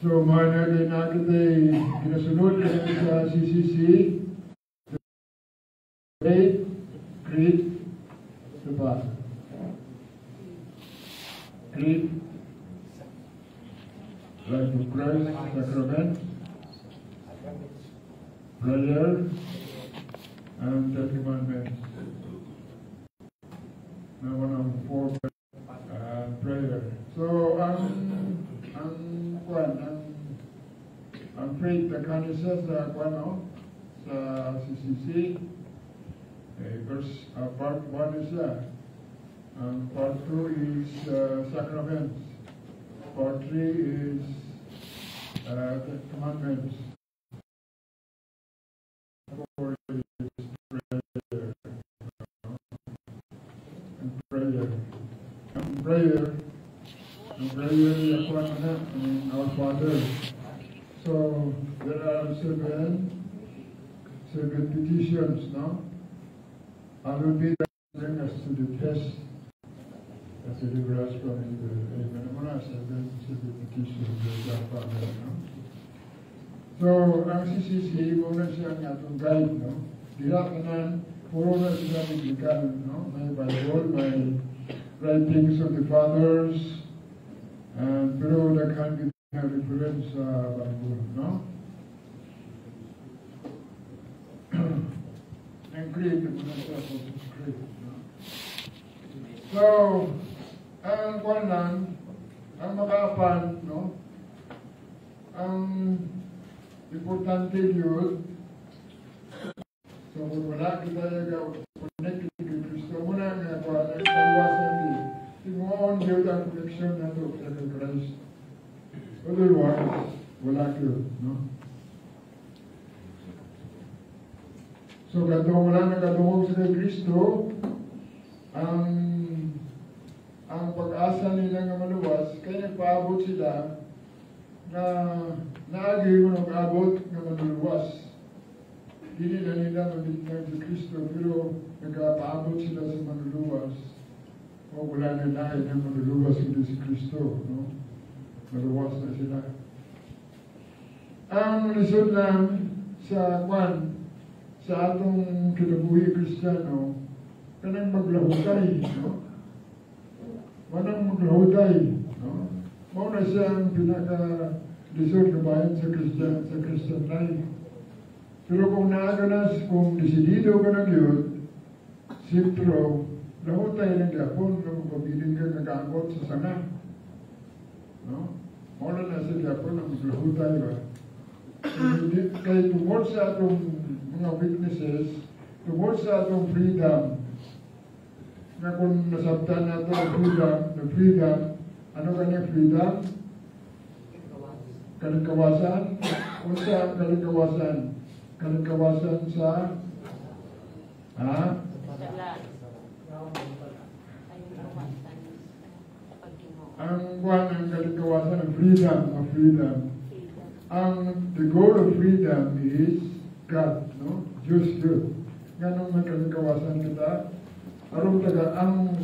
So my name is Nakade, in a solution is C C C, the Creed, the path. Creed, life of Christ, sacrament, prayer, and the commandments. Now one of four uh, prayer. So I'm I'm one I'm I'm praying the candidates uh one of the C C C verse uh, part one is that uh, and part two is uh, sacraments. Part three is uh, the commandments. Prayer, and prayer and our Father. So there are seven, seven petitions now. I will be bring us to the test as a deliverance from the seven, seven petitions of our Father. So R C C C women sang at the guide now. Dirakanan, four women sang at by the word, by writings of the fathers, and below that can be a reference uh, by God, no? And create the process create, no? So, ang kwanan, ang makapan, no? Ang importante yun, so wala kita yung connected to Kristo, muna nga kwanan, give that connection and to Christ. Otherwise, we'll not do, no? So, Katongan, Katongan, Katongan, Kristo, ang ang pag-asa nila nga maluwas, kaya paabot sila na naagi mo ng abot nga maluwas. Hindi na nila mabitang si Kristo, pero nagpaabot sila sa maluwas. O wala na na, hindi mo nalubas hindi si Kristo, no? Maluwas na sila. Ang result lang sa kwan, sa atong kinabuhi Kristiyano, kanang maglahutay, no? Wanang maglahutay, no? Mauna siya ang pinaka-result na bayan sa Kristiyan, sa Kristiyan life. Pero kung naaga na, kung desidido ka ng yun, Sipro, the whole thing in the phone of beating the Gango to Sana. No, all of us in the phone of the whole diver. The words are from witnesses, the words are from freedom. Nakun Saptana, the freedom, the freedom, another freedom. Kalikawasan, unsa kalikawasan, kalikawasan sa, ah, ang kuan ang kalikawasan ng freedom, of freedom. Ang the goal of freedom is God, no, just you. Ganong may kalikawasan kita, arum taga ang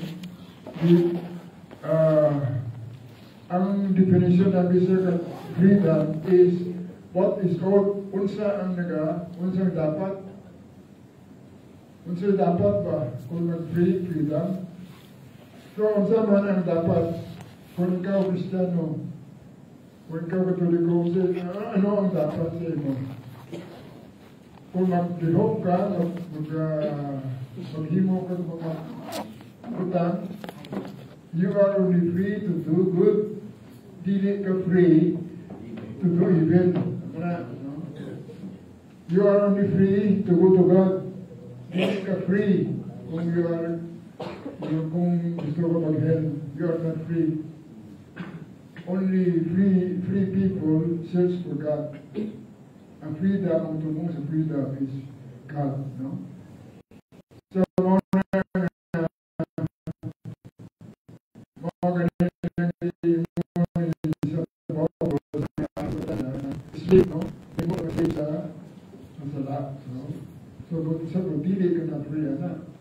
di, ah, ang definition ng bisyag. Freedom is what is called unsa ang naga, unsa dapat, unsa dapat ba kung mag-free freedom? So unsa man ang dapat kung ikaw Kristiyano, kung ikaw Katoliko, ano ang dapat sa imo? Kung mag-lihok ka, mag-himo ka, mag-utang, you are only free to do good, dili ka free to do evil. You are only free to go to God. Dili ka free kung you are, kung gusto ka mag-hell, you are not free. Only free free people search for God. Ang freedom, ang tungkol sa freedom is God, no? So,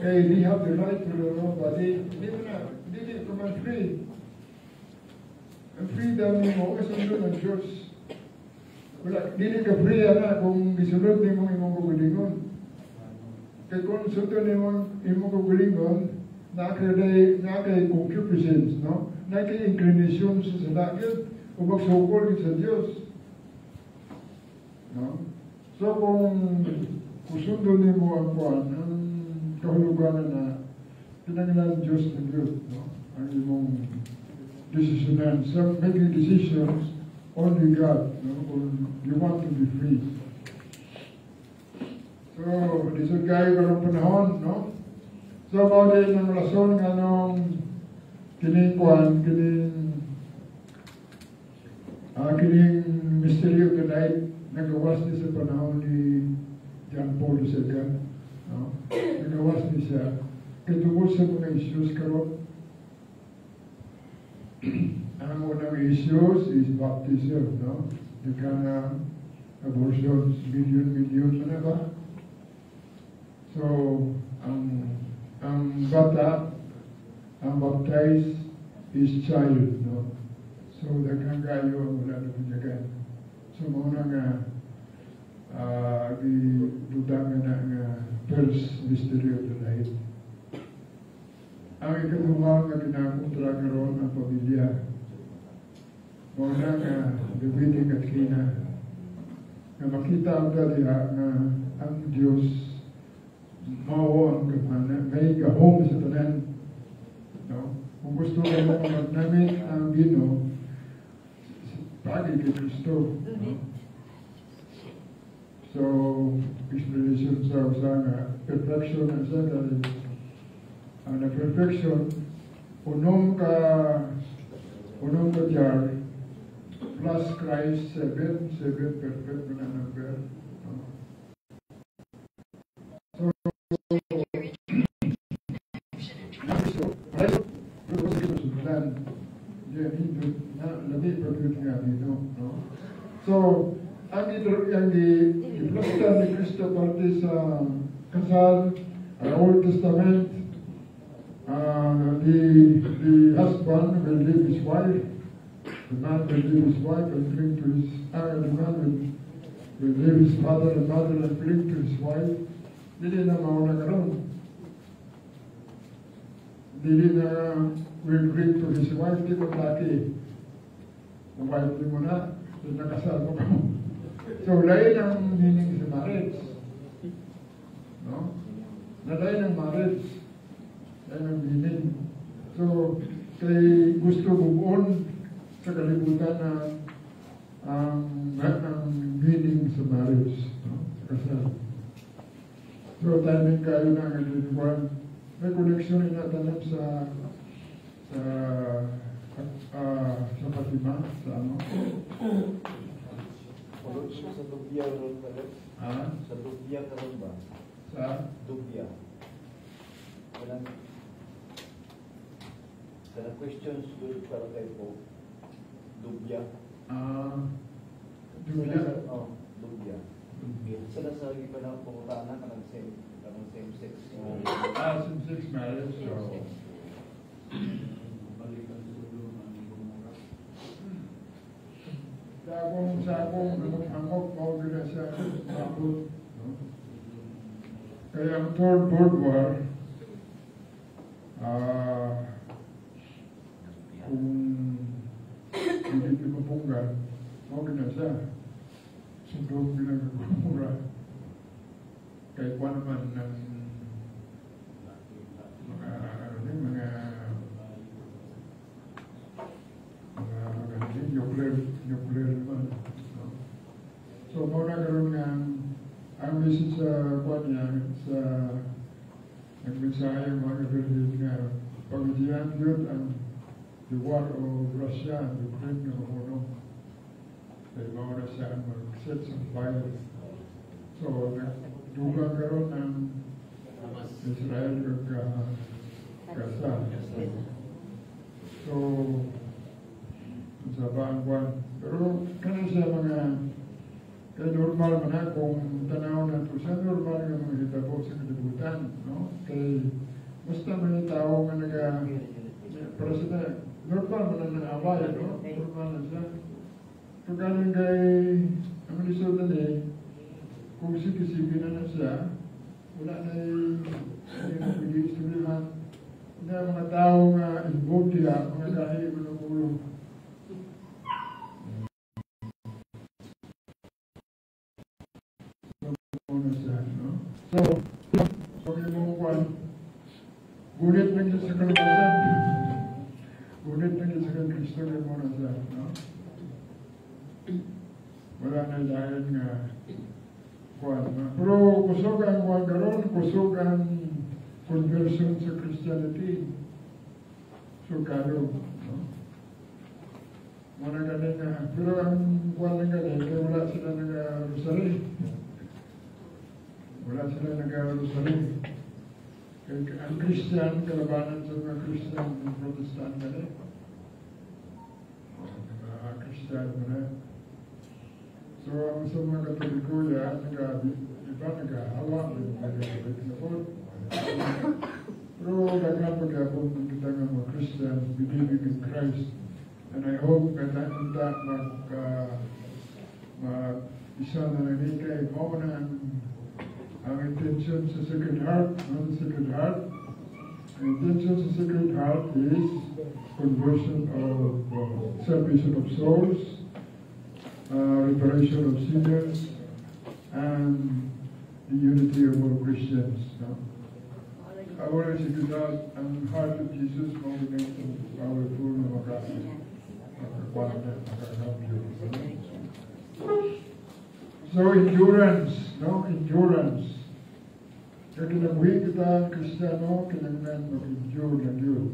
kay we have the right to the law body, hindi mo na, hindi ko man free. Freedom mo kasi sunod ang Diyos. Wala, dili ka free na kung isunod ni mong imong kagulingon. Kaya kung sunod ni mong imong kagulingon, naka-concupiscence, no? Naka-inclination sa salakit o magsukol sa Diyos. No? So kung sunod ni mo ang kuwan, ang kahulugan na pinangilan Diyos ng Diyos, no? Ang imong decision, so making decisions only God, you know, or you want to be free. So this is guy from Panahon, no? So about it, ang rason nga nung kining kuhan, kining ah, kining mystery of the night, nagawas ni sa panahon ni John Paul the Second, no? Nagawas ni siya, katungkol sa mga issues karon. And one of the issues is baptism, no? The kind of abortions, million, million, whatever. So, um, um, bata, um, baptized is child, no? So, the kind of you are going to again. So, mga uh, the dudang na first mystery of the night. Ang ikatulong na kinakontra karoon ng pamilya. Muna nga, bibiting at kina. Na makita ang daliha na ang Diyos mao ang kapana, may kahong sa tanan. No? Kung gusto ka mo magnamit ang Gino, bagay kay Kristo. No? So, explanation sa usanga, perfection ang sa daliha. And the perfection, unong ka, unong ka jar, plus Christ, seven, seven perfect na number. So, Christ, because he was planned, yeah, he did not, let me perfect him, you know. So, ang the Protestant ni Cristo party sa kasal, ang Old Testament, Uh, the, the husband will leave his wife, the man will leave his wife and cling to his, uh, the man will, will leave his father and mother and cling to his wife. Nilina Maunagaram. Nilina will cling to his wife, Nikonaki. The wife Nimuna, the Nakasar Mokam. So Lainam meaning is marriage. No? The Lainam marriage. So, kay gusto bubuon sa kalibutan na ang meaning sa marriage, no? Kasal. So, timing kayo na ang ilibuan. May koneksyon inatanap sa sa uh, sa Fatima, sa ano? Sa Dubia ron ba? Ah? Sa Dubia ron ba? Sa? Dubia. Walang there are questions to clarify for Dubya. Ah, Dubya? Oh, Dubya. So that's how you pronounce Pogotana and same sex. Ah, same sex marriage. Sagong, sagong, nagpangok, paulina siya. Kaya ang Third World War, ah, kung hindi mapunga, okay na siya. Sundong pinagpumura. Kahit pa naman ng mga mga mga nuclear, nuclear naman. So, muna karoon nga ang message sa kwan niya sa nagmensahe ang mga kapatid nga pag-iyan yun ang the war of Russia and Ukraine, oh no, the war of Russia were set on fire. So, duga karon ng Israel at Gaza. So, sa bangwan. Pero, kano sa mga kaya normal man ha kung tanaw na ito. Sa normal nga mga hitabo sa kalibutan, no? Kaya, basta mga tao nga naga-president. Normal na nanaway, no? Normal na siya. So, ganun kay, ang resulta niya, kung sige-sige na na siya, wala na yung pag-iistoryahan. Hindi ang mga tao nga involved niya, mga kahit manumulong. Normal na siya, no? So, sabi mo kung gulit lang siya sa kalabasan. Ngunit naging sa Kristorin mo na siya, no? Wala na dahil nga kuwan, no? Pero kusog ang kuwan garoon, kusog ang conversion sa Christianity. So, galo, no? Muna galing nga. Pero ang kuwan nga galing, kaya wala sila nag-rosary. Wala sila nag-rosary. Ang Christian, kalabanan sa mga Christian ng Protestant na rin. Mga Christian na rin. So, ang sa mga Katoliko yan, iba nag-ahawa, nag-ahawa sa Lord. Pero dagan pag-abot ng kita ng mga Christian, believing in Christ. And I hope na nainta mag-isa na nanikay mo na ang ang intention sa Sacred Heart, not the Sacred Heart. Ang intention sa Sacred Heart is conversion of uh, salvation of souls, uh, reparation of sinners, and the unity of all Christians. No? Our Sacred Heart and Heart of Jesus combinate to our full democracy. So endurance, no? Endurance. Kaya kinabuhi kita ang Kristiyano, kailangan mag-endure ng Diyos.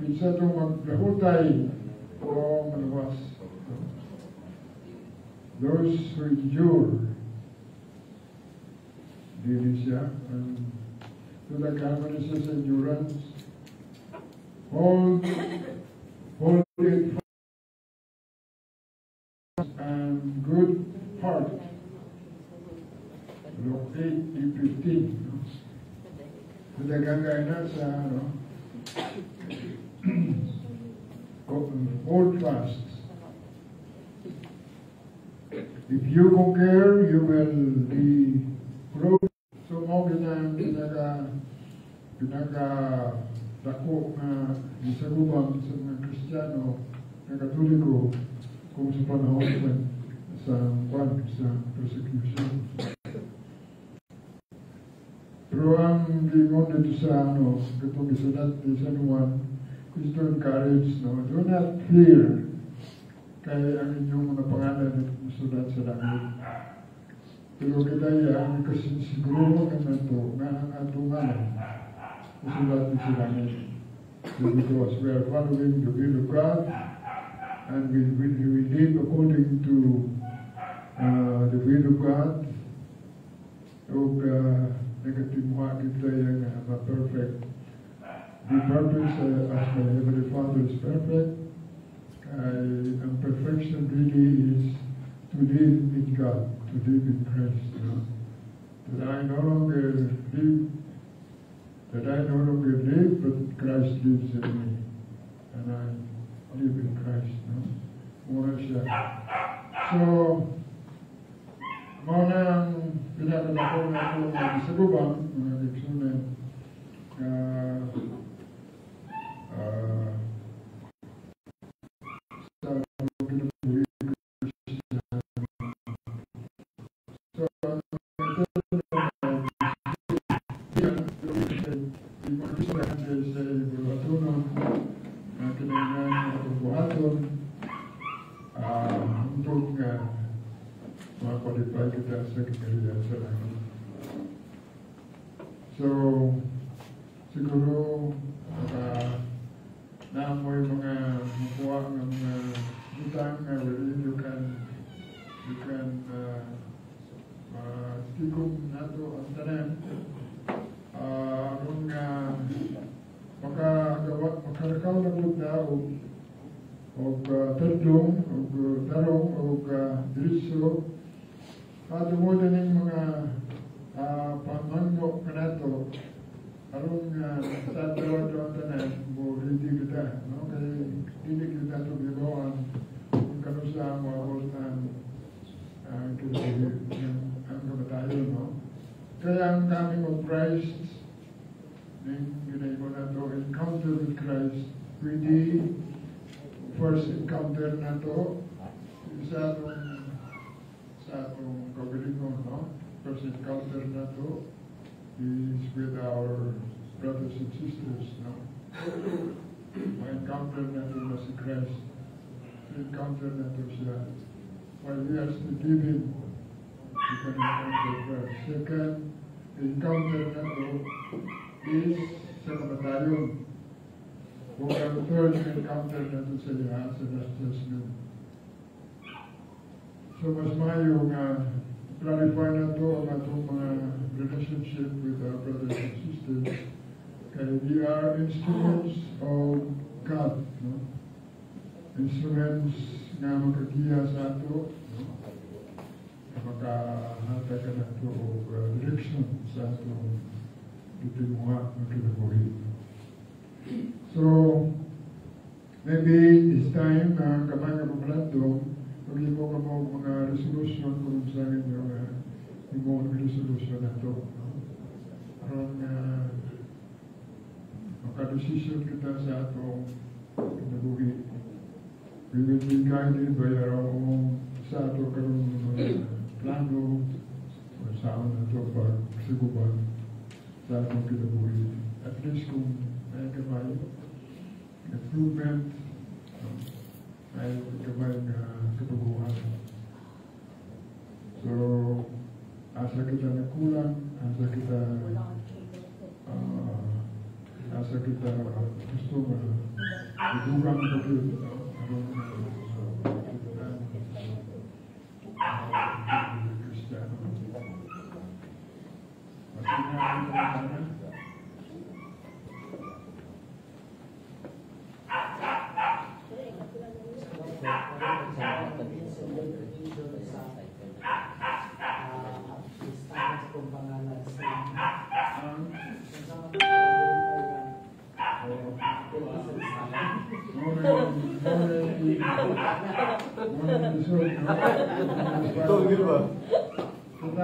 Kinsa itong maglahutay o malawas. Those who endure, dili siya. So nagkaman siya sa endurance. Hold, hold it fast and good heart. Look, eight, eight, fifteen. Kung nagkangay na sa, ano, Open four classes. If you compare, you will be pro. So mga nang pinaga pinaga dako na isarubang sa mga Kristiyano na Katoliko kung sa panahon sa kwan sa persecution. Pero ang gingon dito sa ano, itong isadat ni San Juan, is to encourage, no? Do not fear kay ang inyong mga pangalan at musulat sa langit. Pero kaya ang kasinsiguro ka na ito na ang atungan musulat sa langit. Because we are following the will of God and we, we, we live according to uh, the will of God. O uh, nagkatimwa kita yung uh, perfect. Be perfect uh, as my Heavenly Father is perfect. Uh, and perfection really is to live in God, to live in Christ. Uh, that I no longer live, that I no longer live, but Christ lives in me, and I live in Christ. Muna siya. So, muna ang pinagalakonan ko ng isa gubang, mga leksunan, so, siguro, uh, naamoy mga makuha ng mga butang na wherein you can, you can, uh, uh, tikom na ito ang tanan. Uh, anong nga, makagawa, makarakaw na buta o, o uh, tardong, o uh, tarong, o uh, driso, patumunan yung mga Uh, panganggo ka na ito, karong uh, sa dalawa-dalawa tanan, mo hindi kita, no? Kasi hindi kita ito ginawa kung kanusa ang wawal ng uh, ang kabatayon, no? Kaya ang coming of Christ, yung ginagawa na ito, encounter with Christ, really first encounter na ito sa itong sa itong kabilingon, no? First encounter na to is with our brothers and sisters, no? My encounter na to na si Christ. Encounter na to siya. While we are still living, we can encounter Christ. Second, encounter na to is sa kamatayon. Kung ang third encounter na to sa liha, sa last judgment. So mas mayo nga clarify na ito ang atong mga relationship with our brothers and sisters. Kaya we are instruments of God. No? Instruments na magkakiya sa ito, no? Magkahanta ka na ito o uh, direction sa ito itimuha ng kinabuhi. So, maybe this time na uh, kamay ka pamalato, pagin mo ka mo mga resolution kung saan yung mga imong resolution na ito. Parang uh, maka-decision kita sa atong nabuhi. We will be guided by our own sa ato karong mga plano kung saan na ito pag-siguban sa atong kinabuhi. At least kung may kamay improvement, may kamay nga kapaguhan. So, asa kita nakulang, asa kita uh, asa kita gusto na nagulang kapit ang mga Kristiyano. Masinang naman I Don't give up. So I'm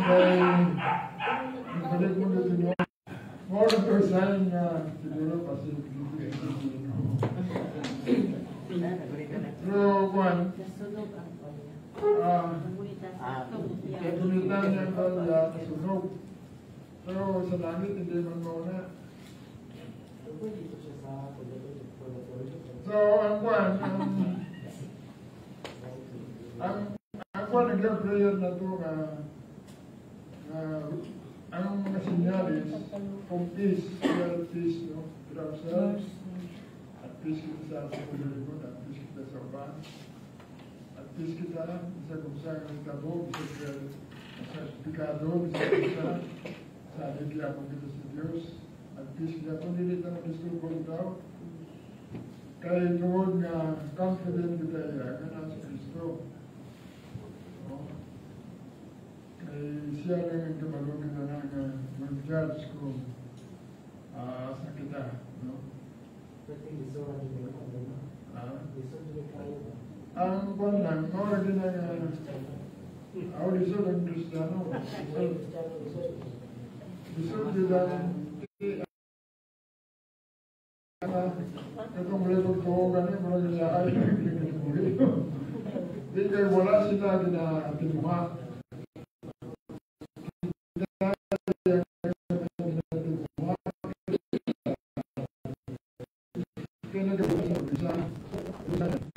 going, um, I'm, I'm going to give prayer to uh, uh, I'm going to signal from peace, to peace, you know, to ourselves, at peace with us, at peace with us, at peace with us, at peace with us, at kaya doon nga confident kita ya kaya si Kristo, kaya siya lang ang tumalong kita na nga mag-judge kung sa kita, no? Ang kwan lang, mga din na nga ako diso ng Kristano, diso diba itong level ko gani mga ginakay hindi kayo wala sila ginatinuha ginatinuha kaya nagawin sa isa